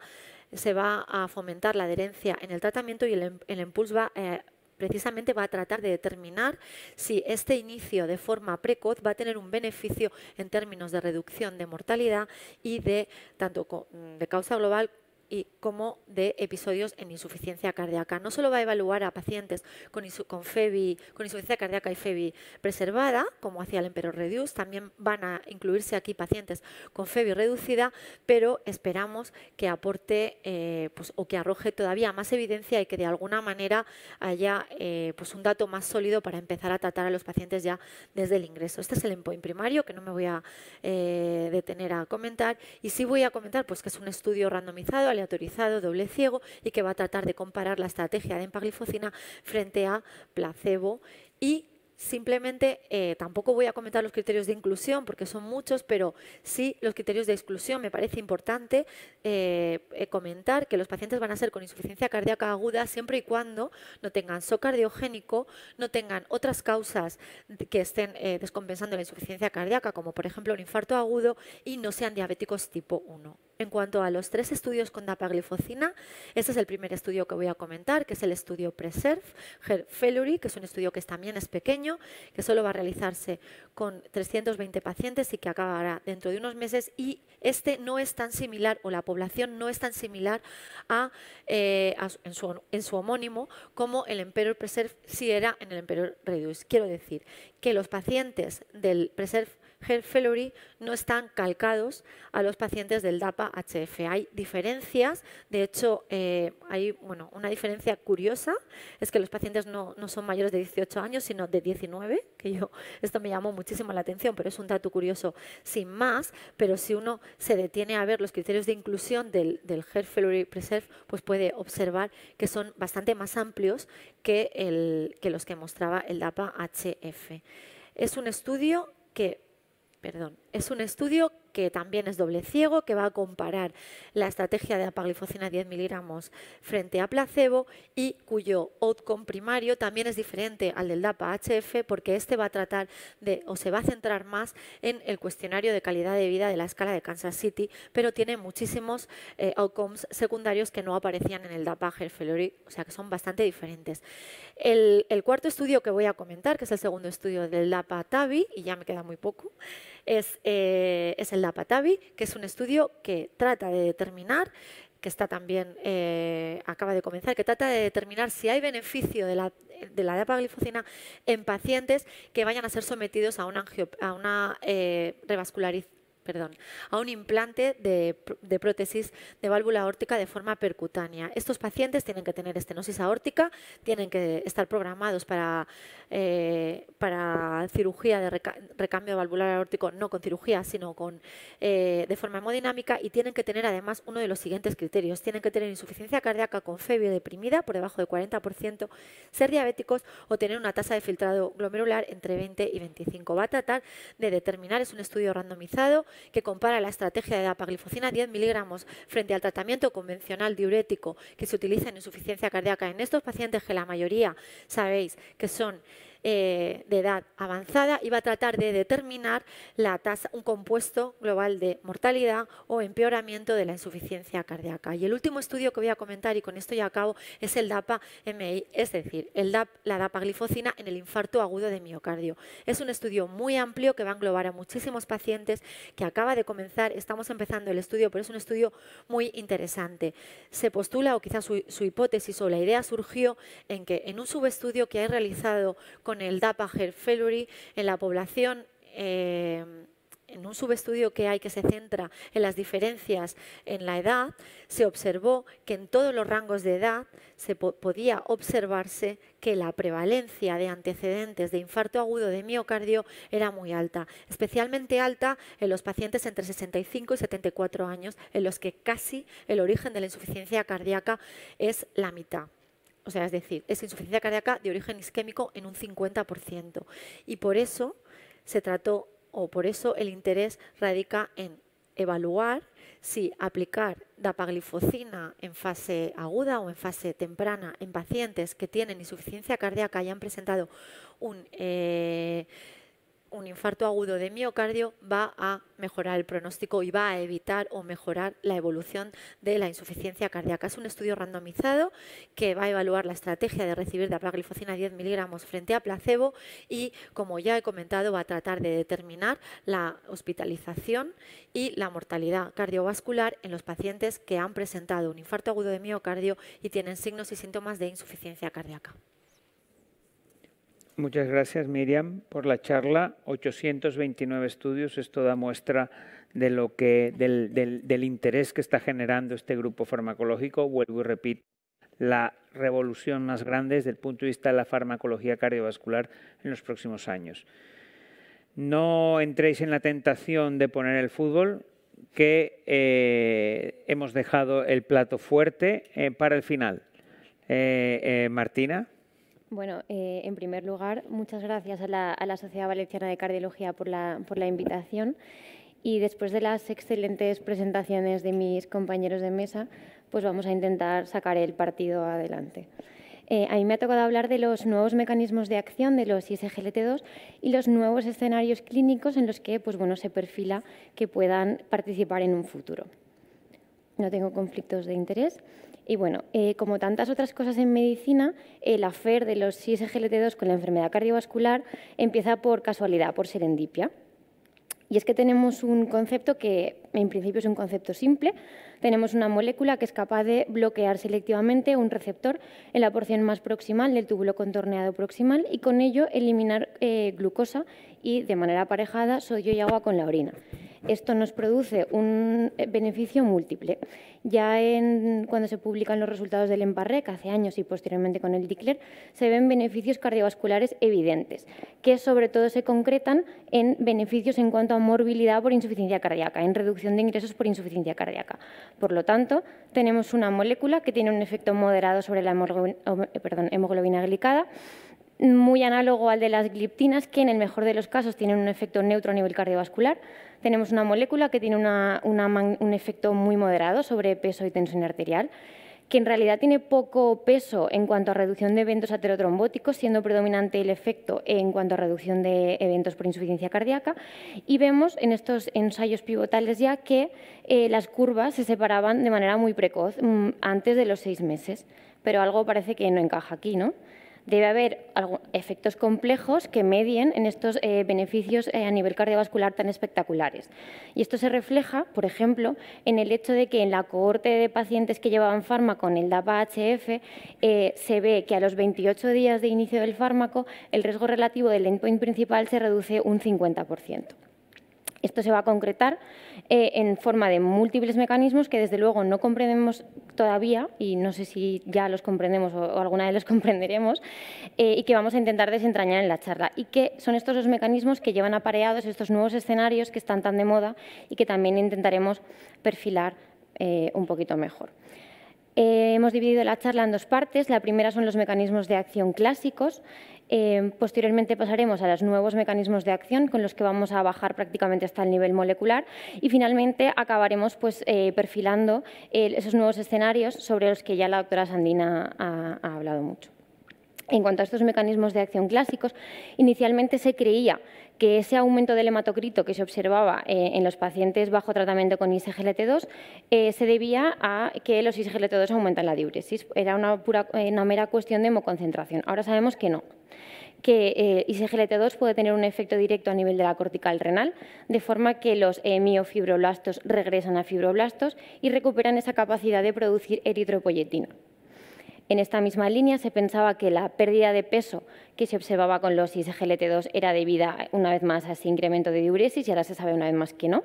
se va a fomentar la adherencia en el tratamiento y el, el Empulse va a... Eh, precisamente va a tratar de determinar si este inicio de forma precoz va a tener un beneficio en términos de reducción de mortalidad y de tanto de causa global y como de episodios en insuficiencia cardíaca. No solo va a evaluar a pacientes con, con, FEVI, con insuficiencia cardíaca y FEVI preservada, como hacía el EMPEROR-Reduced, también van a incluirse aquí pacientes con FEVI reducida, pero esperamos que aporte eh, pues, o que arroje todavía más evidencia y que de alguna manera haya eh, pues, un dato más sólido para empezar a tratar a los pacientes ya desde el ingreso. Este es el endpoint primario, que no me voy a eh, detener a comentar, y sí voy a comentar pues, que es un estudio randomizado, autorizado, doble ciego y que va a tratar de comparar la estrategia de empagliflozina frente a placebo y simplemente eh, tampoco voy a comentar los criterios de inclusión porque son muchos, pero sí los criterios de exclusión. Me parece importante eh, comentar que los pacientes van a ser con insuficiencia cardíaca aguda siempre y cuando no tengan shock cardiogénico, no tengan otras causas que estén eh, descompensando la insuficiencia cardíaca, como por ejemplo un infarto agudo, y no sean diabéticos tipo uno. En cuanto a los tres estudios con dapagliflozina, este es el primer estudio que voy a comentar, que es el estudio PRESERVE, que es un estudio que también es pequeño, que solo va a realizarse con trescientos veinte pacientes y que acabará dentro de unos meses, y este no es tan similar, o la población no es tan similar a, eh, a, en, su, en su homónimo como el EMPEROR-Preserve si era en el EMPEROR-Reduced. Quiero decir que los pacientes del PRESERVE Fellory no están calcados a los pacientes del DAPA-H F. Hay diferencias, de hecho, eh, hay bueno, una diferencia curiosa, es que los pacientes no, no son mayores de dieciocho años, sino de diecinueve, que yo, esto me llamó muchísimo la atención, pero es un dato curioso sin más, pero si uno se detiene a ver los criterios de inclusión del, del Heart Failure Preserve, pues puede observar que son bastante más amplios que, el, que los que mostraba el DAPA-H F. Es un estudio que Perdón, es un estudio que también es doble ciego, que va a comparar la estrategia de dapagliflozina diez miligramos frente a placebo y cuyo outcome primario también es diferente al del DAPA-H F porque este va a tratar de o se va a centrar más en el cuestionario de calidad de vida de la escala de Kansas City, pero tiene muchísimos eh, outcomes secundarios que no aparecían en el DAPA-H F, o sea que son bastante diferentes. El, el cuarto estudio que voy a comentar, que es el segundo estudio del DAPA-TAVI, y ya me queda muy poco, es, eh, es el DAPA-TAVI, que es un estudio que trata de determinar, que está también, eh, acaba de comenzar, que trata de determinar si hay beneficio de la, de la dapagliflozina en pacientes que vayan a ser sometidos a una, angio, a una eh, revascularización. Perdón, a un implante de, de prótesis de válvula aórtica de forma percutánea. Estos pacientes tienen que tener estenosis aórtica, tienen que estar programados para, eh, para cirugía de reca recambio valvular aórtico, no con cirugía, sino con, eh, de forma hemodinámica, y tienen que tener además uno de los siguientes criterios. Tienen que tener insuficiencia cardíaca con FEVI deprimida por debajo de cuarenta por ciento, ser diabéticos o tener una tasa de filtrado glomerular entre veinte y veinticinco. Va a tratar de determinar, es un estudio randomizado, que compara la estrategia de dapagliflozina diez miligramos frente al tratamiento convencional diurético que se utiliza en insuficiencia cardíaca en estos pacientes que la mayoría sabéis que son eh, de edad avanzada, y va a tratar de determinar la tasa, un compuesto global de mortalidad o empeoramiento de la insuficiencia cardíaca. Y el último estudio que voy a comentar, y con esto ya acabo, es el DAPA-M I, es decir, el DAP, la dapagliflozina en el infarto agudo de miocardio. Es un estudio muy amplio que va a englobar a muchísimos pacientes, que acaba de comenzar, estamos empezando el estudio, pero es un estudio muy interesante. Se postula, o quizás su, su hipótesis o la idea surgió en que en un subestudio que hay realizado con el DAPA-H F en la población eh, en un subestudio que hay que se centra en las diferencias en la edad, se observó que en todos los rangos de edad se po- podía observarse que la prevalencia de antecedentes de infarto agudo de miocardio era muy alta, especialmente alta en los pacientes entre sesenta y cinco y setenta y cuatro años, en los que casi el origen de la insuficiencia cardíaca es la mitad. O sea, es decir, es insuficiencia cardíaca de origen isquémico en un cincuenta por ciento. Y por eso se trató, o por eso el interés radica en evaluar si aplicar dapagliflozina en fase aguda o en fase temprana en pacientes que tienen insuficiencia cardíaca y han presentado un, eh, un infarto agudo de miocardio, va a mejorar el pronóstico y va a evitar o mejorar la evolución de la insuficiencia cardíaca. Es un estudio randomizado que va a evaluar la estrategia de recibir dapagliflozina diez miligramos frente a placebo y, como ya he comentado, va a tratar de determinar la hospitalización y la mortalidad cardiovascular en los pacientes que han presentado un infarto agudo de miocardio y tienen signos y síntomas de insuficiencia cardíaca. Muchas gracias, Miriam, por la charla. ochocientos veintinueve estudios, esto da muestra de lo que, del, del, del interés que está generando este grupo farmacológico. Vuelvo y repito, la revolución más grande desde el punto de vista de la farmacología cardiovascular en los próximos años. No entréis en la tentación de poner el fútbol, que eh, hemos dejado el plato fuerte eh, para el final. Eh, eh, Martina. Bueno, eh, en primer lugar, muchas gracias a la, a la Sociedad Valenciana de Cardiología por la, por la invitación. Y después de las excelentes presentaciones de mis compañeros de mesa, pues vamos a intentar sacar el partido adelante. Eh, a mí me ha tocado hablar de los nuevos mecanismos de acción de los ese ge ele te dos y los nuevos escenarios clínicos en los que, pues bueno, se perfila que puedan participar en un futuro. No tengo conflictos de interés. Y bueno, eh, como tantas otras cosas en medicina, el afer de los ese ge ele te dos con la enfermedad cardiovascular empieza por casualidad, por serendipia. Y es que tenemos un concepto que, en principio, es un concepto simple. Tenemos una molécula que es capaz de bloquear selectivamente un receptor en la porción más proximal del túbulo contorneado proximal y con ello eliminar eh, glucosa y, de manera aparejada, sodio y agua con la orina. Esto nos produce un beneficio múltiple. Ya en, cuando se publican los resultados del EMPA-REG, hace años y posteriormente con el DICLER, se ven beneficios cardiovasculares evidentes, que sobre todo se concretan en beneficios en cuanto a morbilidad por insuficiencia cardíaca, en reducción de ingresos por insuficiencia cardíaca. Por lo tanto, tenemos una molécula que tiene un efecto moderado sobre la hemoglobina, perdón, hemoglobina glicada, muy análogo al de las gliptinas, que en el mejor de los casos tienen un efecto neutro a nivel cardiovascular. Tenemos una molécula que tiene una, una, un efecto muy moderado sobre peso y tensión arterial, que en realidad tiene poco peso en cuanto a reducción de eventos aterotrombóticos, siendo predominante el efecto en cuanto a reducción de eventos por insuficiencia cardíaca. Y vemos en estos ensayos pivotales ya que eh, las curvas se separaban de manera muy precoz, antes de los seis meses. Pero algo parece que no encaja aquí, ¿no? Debe haber efectos complejos que medien en estos eh, beneficios eh, a nivel cardiovascular tan espectaculares. Y esto se refleja, por ejemplo, en el hecho de que en la cohorte de pacientes que llevaban fármaco en el DAPA-H F eh, se ve que a los veintiocho días de inicio del fármaco el riesgo relativo del endpoint principal se reduce un cincuenta por ciento. Esto se va a concretar eh, en forma de múltiples mecanismos que, desde luego, no comprendemos todavía, y no sé si ya los comprendemos o, o alguna vez los comprenderemos, eh, y que vamos a intentar desentrañar en la charla. Y que son estos los mecanismos que llevan apareados estos nuevos escenarios que están tan de moda y que también intentaremos perfilar eh, un poquito mejor. Eh, hemos dividido la charla en dos partes. La primera son los mecanismos de acción clásicos. Eh, posteriormente pasaremos a los nuevos mecanismos de acción con los que vamos a bajar prácticamente hasta el nivel molecular y finalmente acabaremos pues, eh, perfilando eh, esos nuevos escenarios sobre los que ya la doctora Sandín ha, ha hablado mucho. En cuanto a estos mecanismos de acción clásicos, inicialmente se creía que ese aumento del hematocrito que se observaba eh, en los pacientes bajo tratamiento con ese ge ele te dos eh, se debía a que los ese ge ele te dos aumentan la diuresis. Era una, pura, una mera cuestión de hemoconcentración. Ahora sabemos que no, que eh, ese ge ele te dos puede tener un efecto directo a nivel de la cortical renal, de forma que los eh, miofibroblastos regresan a fibroblastos y recuperan esa capacidad de producir eritropoyetina. En esta misma línea se pensaba que la pérdida de peso que se observaba con los I S G L T dos era debida una vez más a ese incremento de diuresis y ahora se sabe una vez más que no,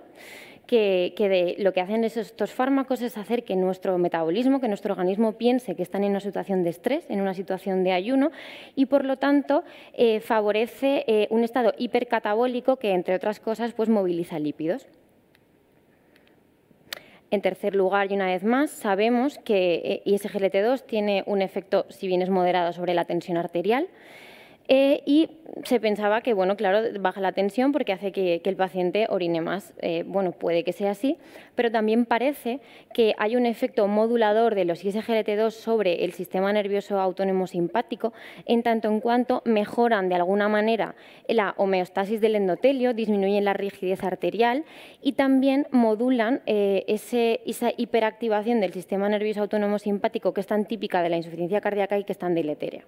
que, que de, lo que hacen esos, estos fármacos es hacer que nuestro metabolismo, que nuestro organismo piense que están en una situación de estrés, en una situación de ayuno y, por lo tanto, eh, favorece eh, un estado hipercatabólico que, entre otras cosas, pues moviliza lípidos. En tercer lugar, y una vez más, sabemos que I S G L T dos tiene un efecto, si bien es moderado, sobre la tensión arterial eh, y se pensaba que, bueno, claro, baja la tensión porque hace que, que el paciente orine más. Eh, bueno, puede que sea así, pero también parece que hay un efecto modulador de los I S G L T dos sobre el sistema nervioso autónomo simpático, en tanto en cuanto mejoran de alguna manera la homeostasis del endotelio, disminuyen la rigidez arterial y también modulan eh, ese, esa hiperactivación del sistema nervioso autónomo simpático que es tan típica de la insuficiencia cardíaca y que es tan deletérea.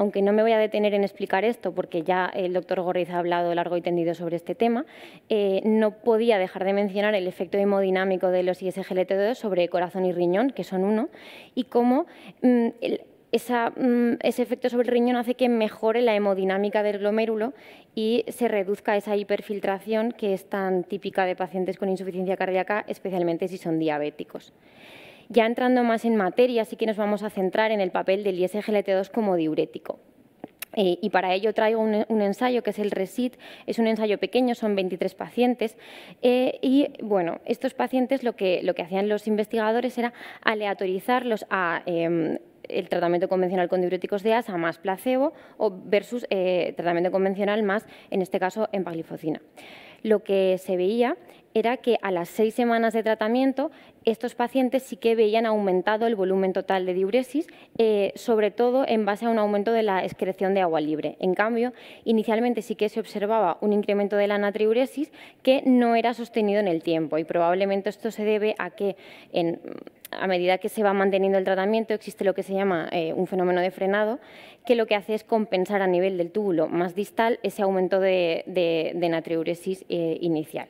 Aunque no me voy a detener en explicar esto, porque ya el doctor Górriz ha hablado largo y tendido sobre este tema, eh, no podía dejar de mencionar el efecto hemodinámico de los I S G L T dos sobre corazón y riñón, que son uno, y cómo mmm, el, esa, mmm, ese efecto sobre el riñón hace que mejore la hemodinámica del glomérulo y se reduzca esa hiperfiltración que es tan típica de pacientes con insuficiencia cardíaca, especialmente si son diabéticos. Ya entrando más en materia, sí que nos vamos a centrar en el papel del I S G L T dos como diurético. Eh, y para ello traigo un, un ensayo que es el RESIT, es un ensayo pequeño, son veintitrés pacientes eh, y bueno, estos pacientes lo que, lo que hacían los investigadores era aleatorizarlos a eh, el tratamiento convencional con diuréticos de ASA más placebo o versus eh, tratamiento convencional más, en este caso, empagliflozina. Lo que se veía era que a las seis semanas de tratamiento estos pacientes sí que veían aumentado el volumen total de diuresis, eh, sobre todo en base a un aumento de la excreción de agua libre. En cambio, inicialmente sí que se observaba un incremento de la natriuresis que no era sostenido en el tiempo y probablemente esto se debe a que en… a medida que se va manteniendo el tratamiento existe lo que se llama eh, un fenómeno de frenado, que lo que hace es compensar a nivel del túbulo más distal ese aumento de, de, de natriuresis eh, inicial.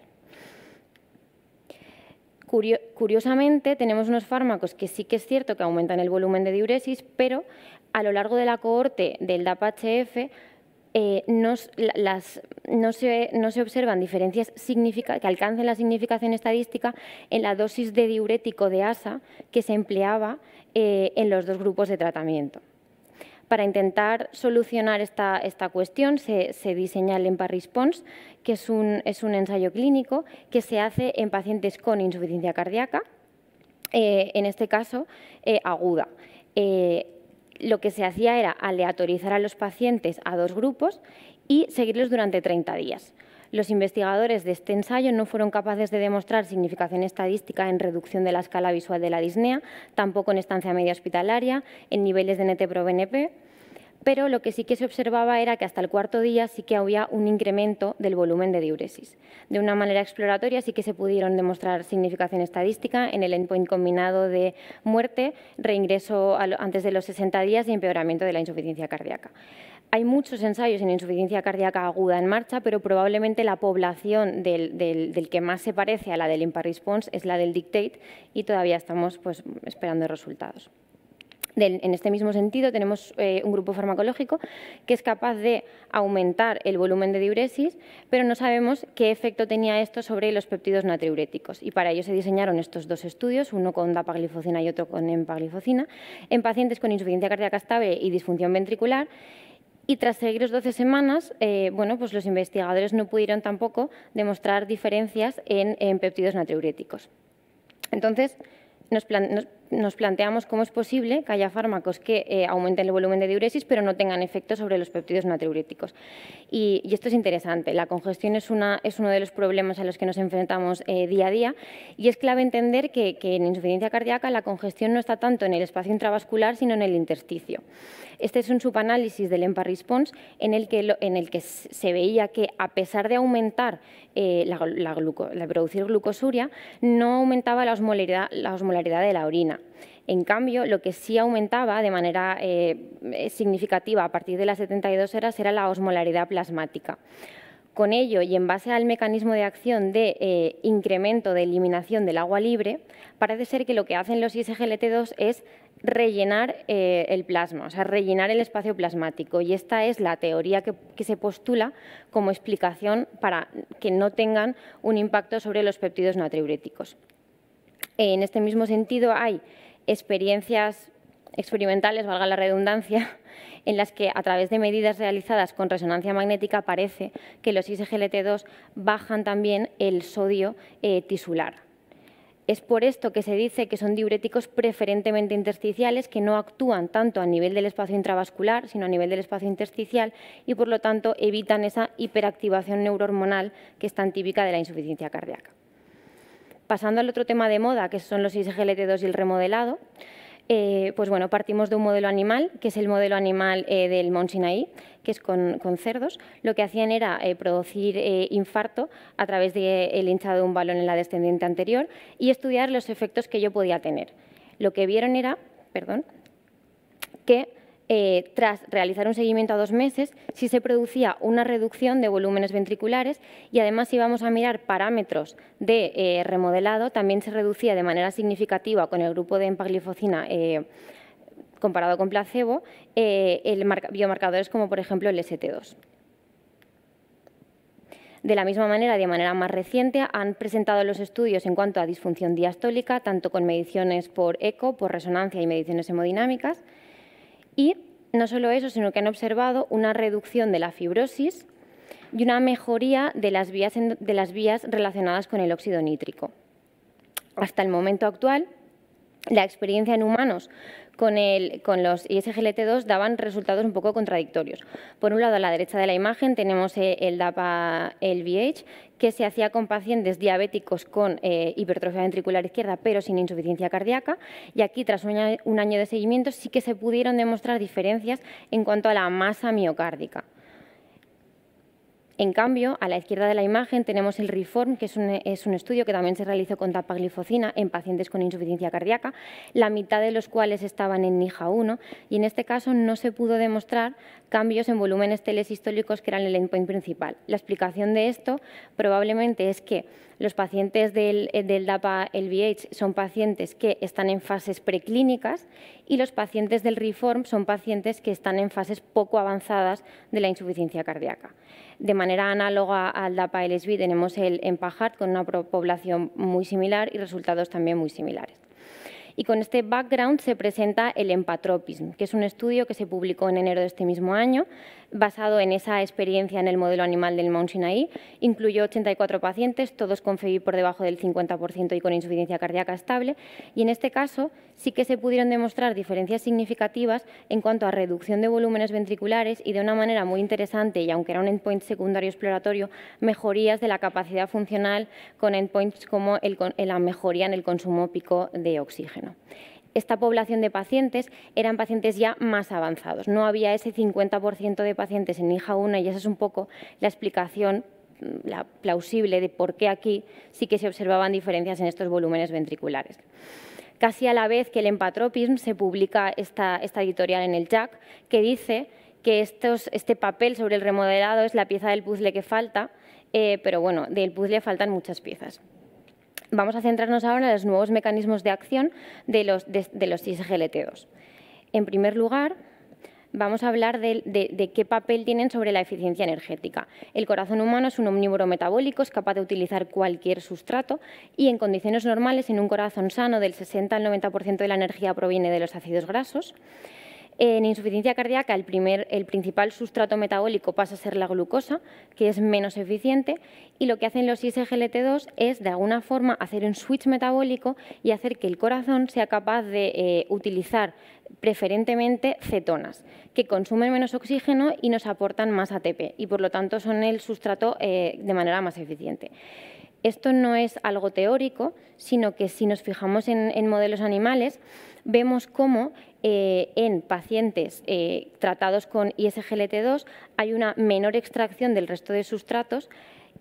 Curio, curiosamente, tenemos unos fármacos que sí que es cierto que aumentan el volumen de diuresis, pero a lo largo de la cohorte del DAPA H F Eh, no, las, no, se, no se observan diferencias significa, que alcancen la significación estadística en la dosis de diurético de ASA que se empleaba eh, en los dos grupos de tratamiento. Para intentar solucionar esta, esta cuestión se, se diseña el EMPA-Response, que es un, es un ensayo clínico que se hace en pacientes con insuficiencia cardíaca, eh, en este caso eh, aguda. Eh, Lo que se hacía era aleatorizar a los pacientes a dos grupos y seguirlos durante treinta días. Los investigadores de este ensayo no fueron capaces de demostrar significación estadística en reducción de la escala visual de la disnea, tampoco en estancia media hospitalaria, en niveles de N T pro B N P, pero lo que sí que se observaba era que hasta el cuarto día sí que había un incremento del volumen de diuresis. De una manera exploratoria sí que se pudieron demostrar significación estadística en el endpoint combinado de muerte, reingreso antes de los sesenta días y empeoramiento de la insuficiencia cardíaca. Hay muchos ensayos en insuficiencia cardíaca aguda en marcha, pero probablemente la población del, del, del que más se parece a la del EMPA-Response es la del DICTATE y todavía estamos pues, esperando resultados. En este mismo sentido, tenemos eh, un grupo farmacológico que es capaz de aumentar el volumen de diuresis, pero no sabemos qué efecto tenía esto sobre los péptidos natriuréticos. Y para ello se diseñaron estos dos estudios, uno con dapagliflozina y otro con empagliflozina, en pacientes con insuficiencia cardíaca estable y disfunción ventricular. Y tras seguir los doce semanas, eh, bueno, pues los investigadores no pudieron tampoco demostrar diferencias en, en péptidos natriuréticos. Entonces, Nos, plan, nos, nos planteamos cómo es posible que haya fármacos que eh, aumenten el volumen de diuresis pero no tengan efecto sobre los péptidos natriuréticos. Y, y esto es interesante. La congestión es, una, es uno de los problemas a los que nos enfrentamos eh, día a día y es clave entender que, que en insuficiencia cardíaca la congestión no está tanto en el espacio intravascular sino en el intersticio. Este es un subanálisis del EMPA-Response en el que, lo, en el que se veía que a pesar de aumentar eh, la, la, gluco, la producir glucosuria no aumentaba la osmolaridad, la osmolaridad de la orina. En cambio, lo que sí aumentaba de manera eh, significativa a partir de las setenta y dos horas era la osmolaridad plasmática. Con ello, y en base al mecanismo de acción de eh, incremento de eliminación del agua libre, parece ser que lo que hacen los I S G L T dos es rellenar eh, el plasma, o sea, rellenar el espacio plasmático. Y esta es la teoría que, que se postula como explicación para que no tengan un impacto sobre los péptidos natriuréticos. En este mismo sentido, hay experiencias experimentales, valga la redundancia, en las que a través de medidas realizadas con resonancia magnética parece que los I S G L T dos bajan también el sodio eh, tisular. Es por esto que se dice que son diuréticos preferentemente intersticiales, que no actúan tanto a nivel del espacio intravascular, sino a nivel del espacio intersticial y, por lo tanto, evitan esa hiperactivación neurohormonal que es tan típica de la insuficiencia cardíaca. Pasando al otro tema de moda, que son los I S G L T dos y el remodelado, Eh, pues bueno, partimos de un modelo animal, que es el modelo animal eh, del Mount Sinai, que es con, con cerdos. Lo que hacían era eh, producir eh, infarto a través del hinchado de un balón en la descendiente anterior y estudiar los efectos que ello podía tener. Lo que vieron era, perdón, que eh, tras realizar un seguimiento a dos meses, sí se producía una reducción de volúmenes ventriculares y además, si vamos a mirar parámetros de eh, remodelado, también se reducía de manera significativa con el grupo de empagliflozina eh, comparado con placebo, eh, el biomarcadores como por ejemplo el S T dos. De la misma manera, de manera más reciente, han presentado los estudios en cuanto a disfunción diastólica, tanto con mediciones por eco, por resonancia y mediciones hemodinámicas. Y no solo eso, sino que han observado una reducción de la fibrosis y una mejoría de las vías, de las vías relacionadas con el óxido nítrico. Hasta el momento actual, la experiencia en humanos con, el, con los I S G L T dos daban resultados un poco contradictorios. Por un lado, a la derecha de la imagen tenemos el DAPA L V H, que se hacía con pacientes diabéticos con eh, hipertrofia ventricular izquierda, pero sin insuficiencia cardíaca. Y aquí, tras un, un año de seguimiento, sí que se pudieron demostrar diferencias en cuanto a la masa miocárdica. En cambio, a la izquierda de la imagen tenemos el REFORM, que es un, es un estudio que también se realizó con dapagliflozina en pacientes con insuficiencia cardíaca, la mitad de los cuales estaban en NIJA uno, y en este caso no se pudo demostrar cambios en volúmenes telesistólicos, que eran el endpoint principal. La explicación de esto probablemente es que los pacientes del, del DAPA L V H son pacientes que están en fases preclínicas y los pacientes del REFORM son pacientes que están en fases poco avanzadas de la insuficiencia cardíaca. De manera análoga al DAPA L S V tenemos el EMPA-REG con una población muy similar y resultados también muy similares. Y con este background se presenta el EMPATROPISM, que es un estudio que se publicó en enero de este mismo año, basado en esa experiencia en el modelo animal del Mount Sinai. Incluyó ochenta y cuatro pacientes, todos con F E V I por debajo del cincuenta por ciento y con insuficiencia cardíaca estable. Y en este caso sí que se pudieron demostrar diferencias significativas en cuanto a reducción de volúmenes ventriculares y, de una manera muy interesante, y aunque era un endpoint secundario exploratorio, mejorías de la capacidad funcional con endpoints como el, la mejoría en el consumo pico de oxígeno. Esta población de pacientes eran pacientes ya más avanzados. No había ese cincuenta por ciento de pacientes en NIJA uno, y esa es un poco la explicación la plausible de por qué aquí sí que se observaban diferencias en estos volúmenes ventriculares. Casi a la vez que el EMPATROPISM se publica esta, esta editorial en el JACC, que dice que estos, este papel sobre el remodelado es la pieza del puzzle que falta, eh, pero bueno, del puzzle faltan muchas piezas. Vamos a centrarnos ahora en los nuevos mecanismos de acción de los, de, de los I S G L T dos. En primer lugar, vamos a hablar de, de, de qué papel tienen sobre la eficiencia energética. El corazón humano es un omnívoro metabólico, es capaz de utilizar cualquier sustrato y, en condiciones normales, en un corazón sano, del sesenta al noventa por ciento de la energía proviene de los ácidos grasos. En insuficiencia cardíaca, el, primer, el principal sustrato metabólico pasa a ser la glucosa, que es menos eficiente, y lo que hacen los I S G L T dos es, de alguna forma, hacer un switch metabólico y hacer que el corazón sea capaz de eh, utilizar preferentemente cetonas, que consumen menos oxígeno y nos aportan más A T P, y por lo tanto son el sustrato eh, de manera más eficiente. Esto no es algo teórico, sino que si nos fijamos en, en modelos animales, vemos cómo eh, en pacientes eh, tratados con I S G L T dos hay una menor extracción del resto de sustratos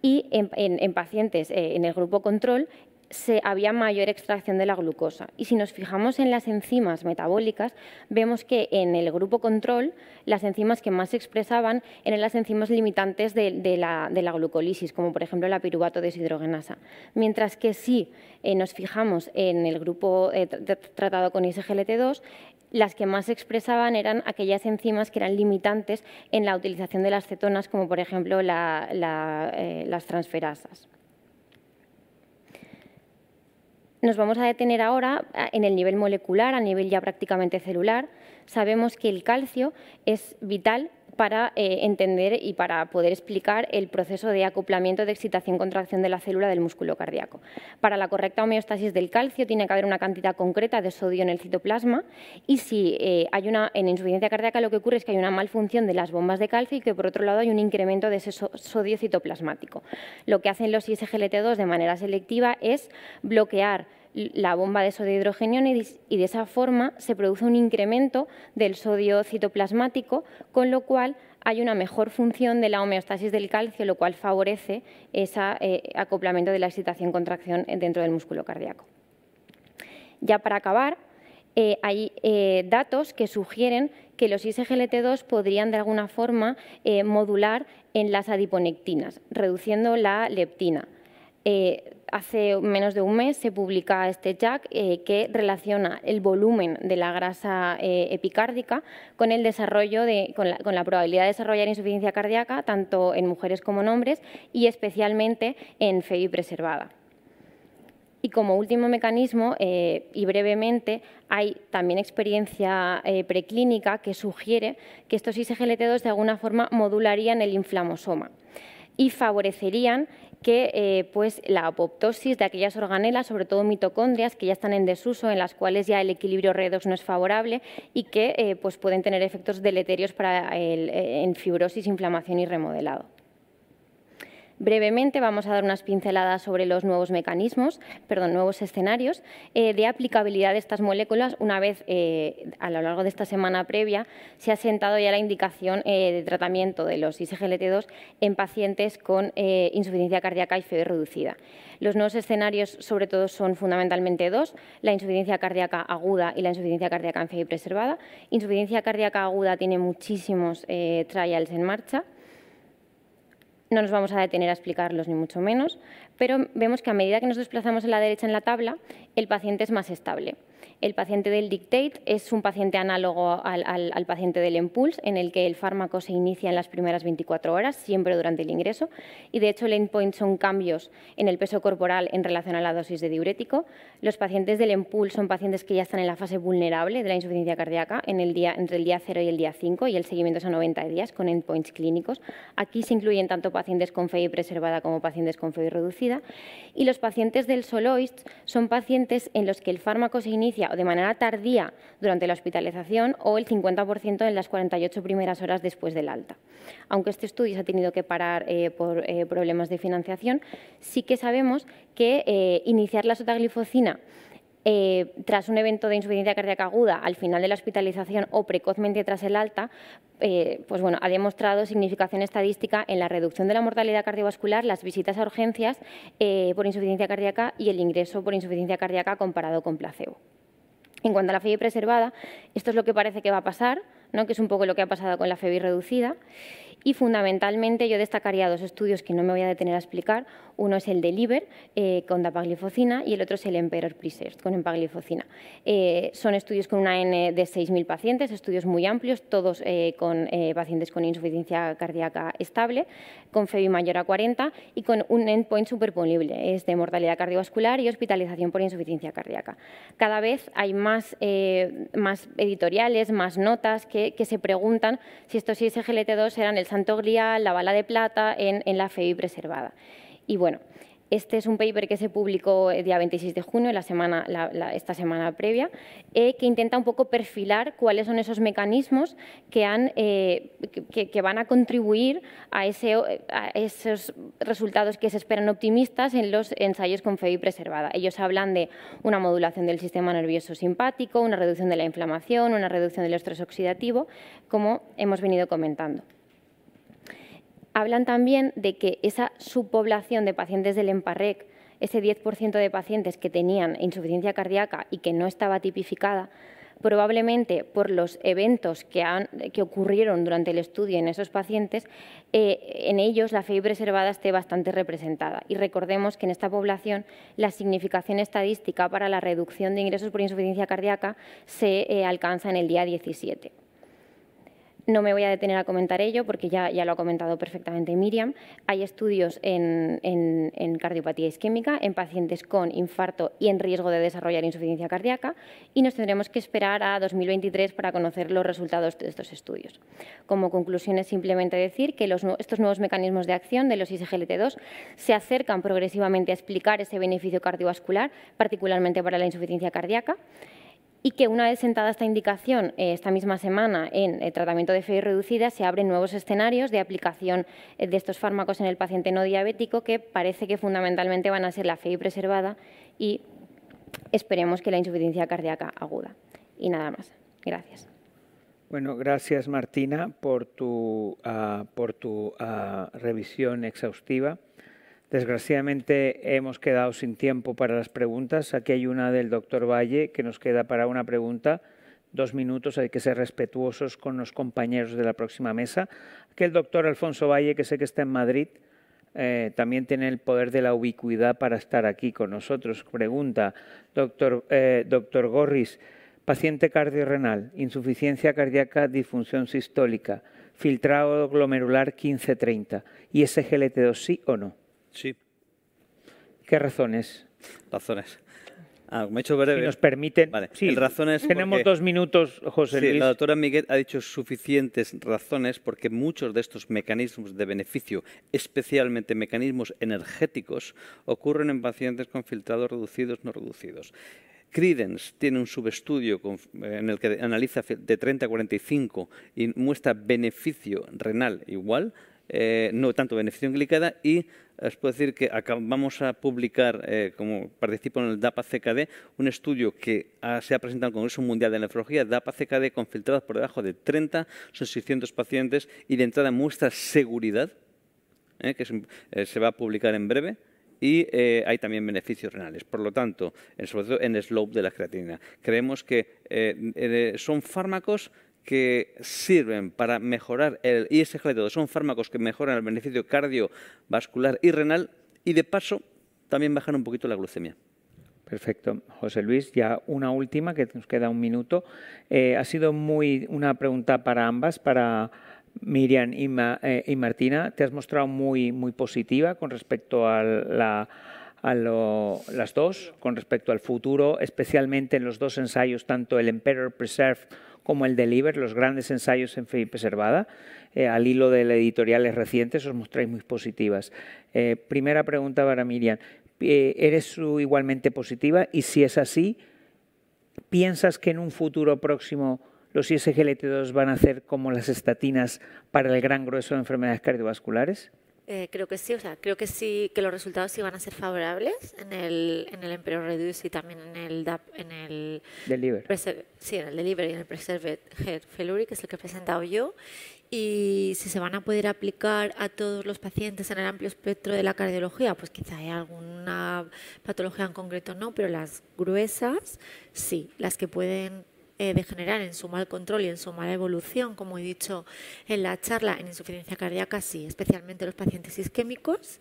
y en, en, en pacientes eh, en el grupo control se había mayor extracción de la glucosa. Y si nos fijamos en las enzimas metabólicas, vemos que en el grupo control las enzimas que más se expresaban eran las enzimas limitantes de, de, la, de la glucolisis, como por ejemplo la piruvato deshidrogenasa. Mientras que si eh, nos fijamos en el grupo eh, tratado con I S G L T dos, las que más se expresaban eran aquellas enzimas que eran limitantes en la utilización de las cetonas, como por ejemplo la, la, eh, las transferasas. Nos vamos a detener ahora en el nivel molecular, a nivel ya prácticamente celular. Sabemos que el calcio es vital para eh, entender y para poder explicar el proceso de acoplamiento de excitación-contracción de la célula del músculo cardíaco. Para la correcta homeostasis del calcio tiene que haber una cantidad concreta de sodio en el citoplasma, y si eh, hay una en insuficiencia cardíaca lo que ocurre es que hay una malfunción de las bombas de calcio y que por otro lado hay un incremento de ese so sodio citoplasmático. Lo que hacen los I S G L T dos de manera selectiva es bloquear la bomba de sodio hidrogenio, y de esa forma se produce un incremento del sodio citoplasmático, con lo cual hay una mejor función de la homeostasis del calcio, lo cual favorece ese eh, acoplamiento de la excitación-contracción dentro del músculo cardíaco. Ya para acabar, eh, hay eh, datos que sugieren que los I S G L T dos podrían de alguna forma eh, modular en las adiponectinas, reduciendo la leptina. Eh, Hace menos de un mes se publica este JACC eh, que relaciona el volumen de la grasa eh, epicárdica con el desarrollo de, con, la, con la probabilidad de desarrollar insuficiencia cardíaca tanto en mujeres como en hombres, y especialmente en FEVI preservada. Y como último mecanismo, eh, y brevemente, hay también experiencia eh, preclínica que sugiere que estos I S G L T dos de alguna forma modularían el inflamosoma y favorecerían que eh, pues, la apoptosis de aquellas organelas, sobre todo mitocondrias, que ya están en desuso, en las cuales ya el equilibrio redox no es favorable y que eh, pues, pueden tener efectos deleterios para el, en fibrosis, inflamación y remodelado. Brevemente vamos a dar unas pinceladas sobre los nuevos mecanismos, perdón, nuevos escenarios eh, de aplicabilidad de estas moléculas. Una vez eh, a lo largo de esta semana previa se ha sentado ya la indicación eh, de tratamiento de los I S G L T dos en pacientes con eh, insuficiencia cardíaca y F E V I reducida. Los nuevos escenarios sobre todo son fundamentalmente dos: la insuficiencia cardíaca aguda y la insuficiencia cardíaca en F E V I preservada. Insuficiencia cardíaca aguda tiene muchísimos eh, trials en marcha. No nos vamos a detener a explicarlos ni mucho menos, pero vemos que a medida que nos desplazamos a la derecha en la tabla, el paciente es más estable. El paciente del DICTATE es un paciente análogo al, al, al paciente del Empulse, en el que el fármaco se inicia en las primeras veinticuatro horas, siempre durante el ingreso, y de hecho el endpoint son cambios en el peso corporal en relación a la dosis de diurético. Los pacientes del Empulse son pacientes que ya están en la fase vulnerable de la insuficiencia cardíaca en el día, entre el día cero y el día cinco, y el seguimiento es a noventa días con endpoints clínicos. Aquí se incluyen tanto pacientes con F E V I preservada como pacientes con F E V I reducida, y los pacientes del SOLOIST son pacientes en los que el fármaco se inicia o de manera tardía durante la hospitalización o el cincuenta por ciento en las cuarenta y ocho primeras horas después del alta. Aunque este estudio se ha tenido que parar eh, por eh, problemas de financiación, sí que sabemos que eh, iniciar la sotagliflozina eh, tras un evento de insuficiencia cardíaca aguda al final de la hospitalización o precozmente tras el alta, Eh, pues bueno, ha demostrado significación estadística en la reducción de la mortalidad cardiovascular, las visitas a urgencias eh, por insuficiencia cardíaca y el ingreso por insuficiencia cardíaca comparado con placebo. En cuanto a la F E V I preservada, esto es lo que parece que va a pasar, ¿no? Que es un poco lo que ha pasado con la F E V I reducida. Y fundamentalmente yo destacaría dos estudios que no me voy a detener a explicar. Uno es el DELIVER eh, con dapagliflozina y el otro es el EMPEROR-Preserve con empagliflozina. Eh, son estudios con una N de seis mil pacientes, estudios muy amplios, todos eh, con eh, pacientes con insuficiencia cardíaca estable, con F E V I mayor a cuarenta y con un endpoint superponible, es de mortalidad cardiovascular y hospitalización por insuficiencia cardíaca. Cada vez hay más, eh, más editoriales, más notas que, que se preguntan si estos I S G L T dos eran el santo grial, la bala de plata en, en la F E V I preservada. Y bueno, este es un paper que se publicó el día veintiséis de junio, la semana, la, la, esta semana previa, eh, que intenta un poco perfilar cuáles son esos mecanismos que, han, eh, que, que van a contribuir a, ese, a esos resultados que se esperan optimistas en los ensayos con F E V I preservada. Ellos hablan de una modulación del sistema nervioso simpático, una reducción de la inflamación, una reducción del estrés oxidativo, como hemos venido comentando. Hablan también de que esa subpoblación de pacientes del EMPA-REG ese diez por ciento de pacientes que tenían insuficiencia cardíaca y que no estaba tipificada, probablemente por los eventos que, han, que ocurrieron durante el estudio en esos pacientes, eh, en ellos la F E V I preservada esté bastante representada. Y recordemos que en esta población la significación estadística para la reducción de ingresos por insuficiencia cardíaca se eh, alcanza en el día diecisiete. No me voy a detener a comentar ello porque ya, ya lo ha comentado perfectamente Miriam. Hay estudios en, en, en cardiopatía isquémica, en pacientes con infarto y en riesgo de desarrollar insuficiencia cardíaca, y nos tendremos que esperar a dos mil veintitrés para conocer los resultados de estos estudios. Como conclusión, es simplemente decir que los, estos nuevos mecanismos de acción de los I S G L T dos se acercan progresivamente a explicar ese beneficio cardiovascular, particularmente para la insuficiencia cardíaca, y que una vez sentada esta indicación, eh, esta misma semana en el tratamiento de F E V I reducida, se abren nuevos escenarios de aplicación eh, de estos fármacos en el paciente no diabético, que parece que fundamentalmente van a ser la F E V I preservada y esperemos que la insuficiencia cardíaca aguda. Y nada más. Gracias. Bueno, gracias Martina por tu, uh, por tu uh, revisión exhaustiva. Desgraciadamente hemos quedado sin tiempo para las preguntas. Aquí hay una del doctor Valle que nos queda para una pregunta. Dos minutos, hay que ser respetuosos con los compañeros de la próxima mesa. Aquí el doctor Alfonso Valle, que sé que está en Madrid, eh, también tiene el poder de la ubicuidad para estar aquí con nosotros. Pregunta, doctor, eh, doctor Górriz, paciente cardiorrenal, insuficiencia cardíaca, disfunción sistólica, filtrado glomerular quince treinta, ¿y I S G L T dos sí o no? Sí. ¿Qué razones? Razones. Ah, me he hecho breve. Si nos permiten. Vale. Sí, razones tenemos porque... dos minutos, José Luis. Sí, la doctora Amiguet ha dicho suficientes razones porque muchos de estos mecanismos de beneficio, especialmente mecanismos energéticos, ocurren en pacientes con filtrados reducidos no reducidos. CREDENCE tiene un subestudio con, en el que analiza de treinta a cuarenta y cinco y muestra beneficio renal igual, Eh, no tanto beneficio en glicada, y os puedo decir que vamos a publicar, eh, como participo en el DAPA C K D, un estudio que ha, se ha presentado en el Congreso Mundial de Nefrología, DAPA C K D con filtrados por debajo de treinta, son seiscientos pacientes, y de entrada muestra seguridad, eh, que se, eh, se va a publicar en breve, y eh, hay también beneficios renales. Por lo tanto, en, sobre todo en el slope de la creatinina. Creemos que eh, eh, son fármacos que sirven para mejorar el I S G L T dos, son fármacos que mejoran el beneficio cardiovascular y renal y, de paso, también bajan un poquito la glucemia. Perfecto. José Luis, ya una última, que nos queda un minuto. Eh, ha sido muy una pregunta para ambas, para Miriam y, Ma, eh, y Martina. Te has mostrado muy, muy positiva con respecto a la... a lo, las dos, con respecto al futuro, especialmente en los dos ensayos, tanto el EMPEROR-Preserve como el DELIVER, los grandes ensayos en F E V I preservada. Eh, al hilo de las editoriales recientes os mostráis muy positivas. Eh, primera pregunta para Miriam, eh, ¿eres igualmente positiva? Y si es así, ¿piensas que en un futuro próximo los I S G L T dos van a ser como las estatinas para el gran grueso de enfermedades cardiovasculares? Eh, creo que sí, o sea, creo que sí, que los resultados sí van a ser favorables en el, en el EMPEROR-Reduced y también en el D A P, en el DELIVER. Preserve, sí, en el DELIVER y en el PRESERVE H F pEF, que es el que he presentado yo, y si se van a poder aplicar a todos los pacientes en el amplio espectro de la cardiología, pues quizá hay alguna patología en concreto no, pero las gruesas sí, las que pueden Eh, degenerar en su mal control y en su mala evolución, como he dicho en la charla, en insuficiencia cardíaca sí, especialmente los pacientes isquémicos,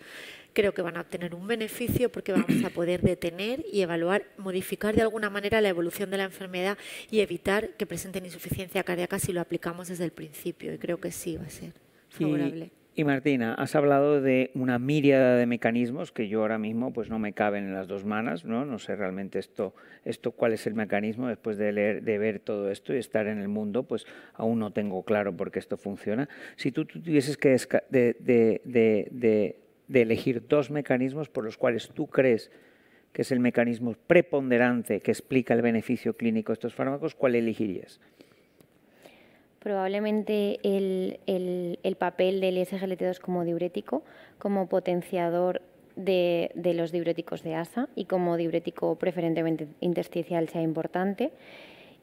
creo que van a obtener un beneficio porque vamos a poder detener y evaluar, modificar de alguna manera la evolución de la enfermedad y evitar que presenten insuficiencia cardíaca si lo aplicamos desde el principio, y creo que sí va a ser favorable. Y... Y Martina, has hablado de una miríada de mecanismos que yo ahora mismo pues no me caben en las dos manos, ¿no? No sé realmente esto, esto cuál es el mecanismo después de leer, de ver todo esto y estar en el mundo, pues aún no tengo claro por qué esto funciona. Si tú, tú tuvieses que de, de, de, de, de elegir dos mecanismos por los cuales tú crees que es el mecanismo preponderante que explica el beneficio clínico de estos fármacos, ¿cuál elegirías? Probablemente el, el, el papel del I S G L T dos como diurético, como potenciador de, de los diuréticos de ASA y como diurético preferentemente intersticial sea importante.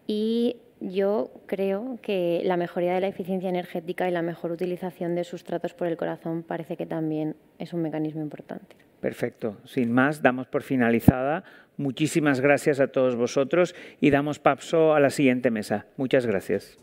Y yo creo que la mejoría de la eficiencia energética y la mejor utilización de sustratos por el corazón parece que también es un mecanismo importante. Perfecto. Sin más, damos por finalizada. Muchísimas gracias a todos vosotros y damos paso a la siguiente mesa. Muchas gracias.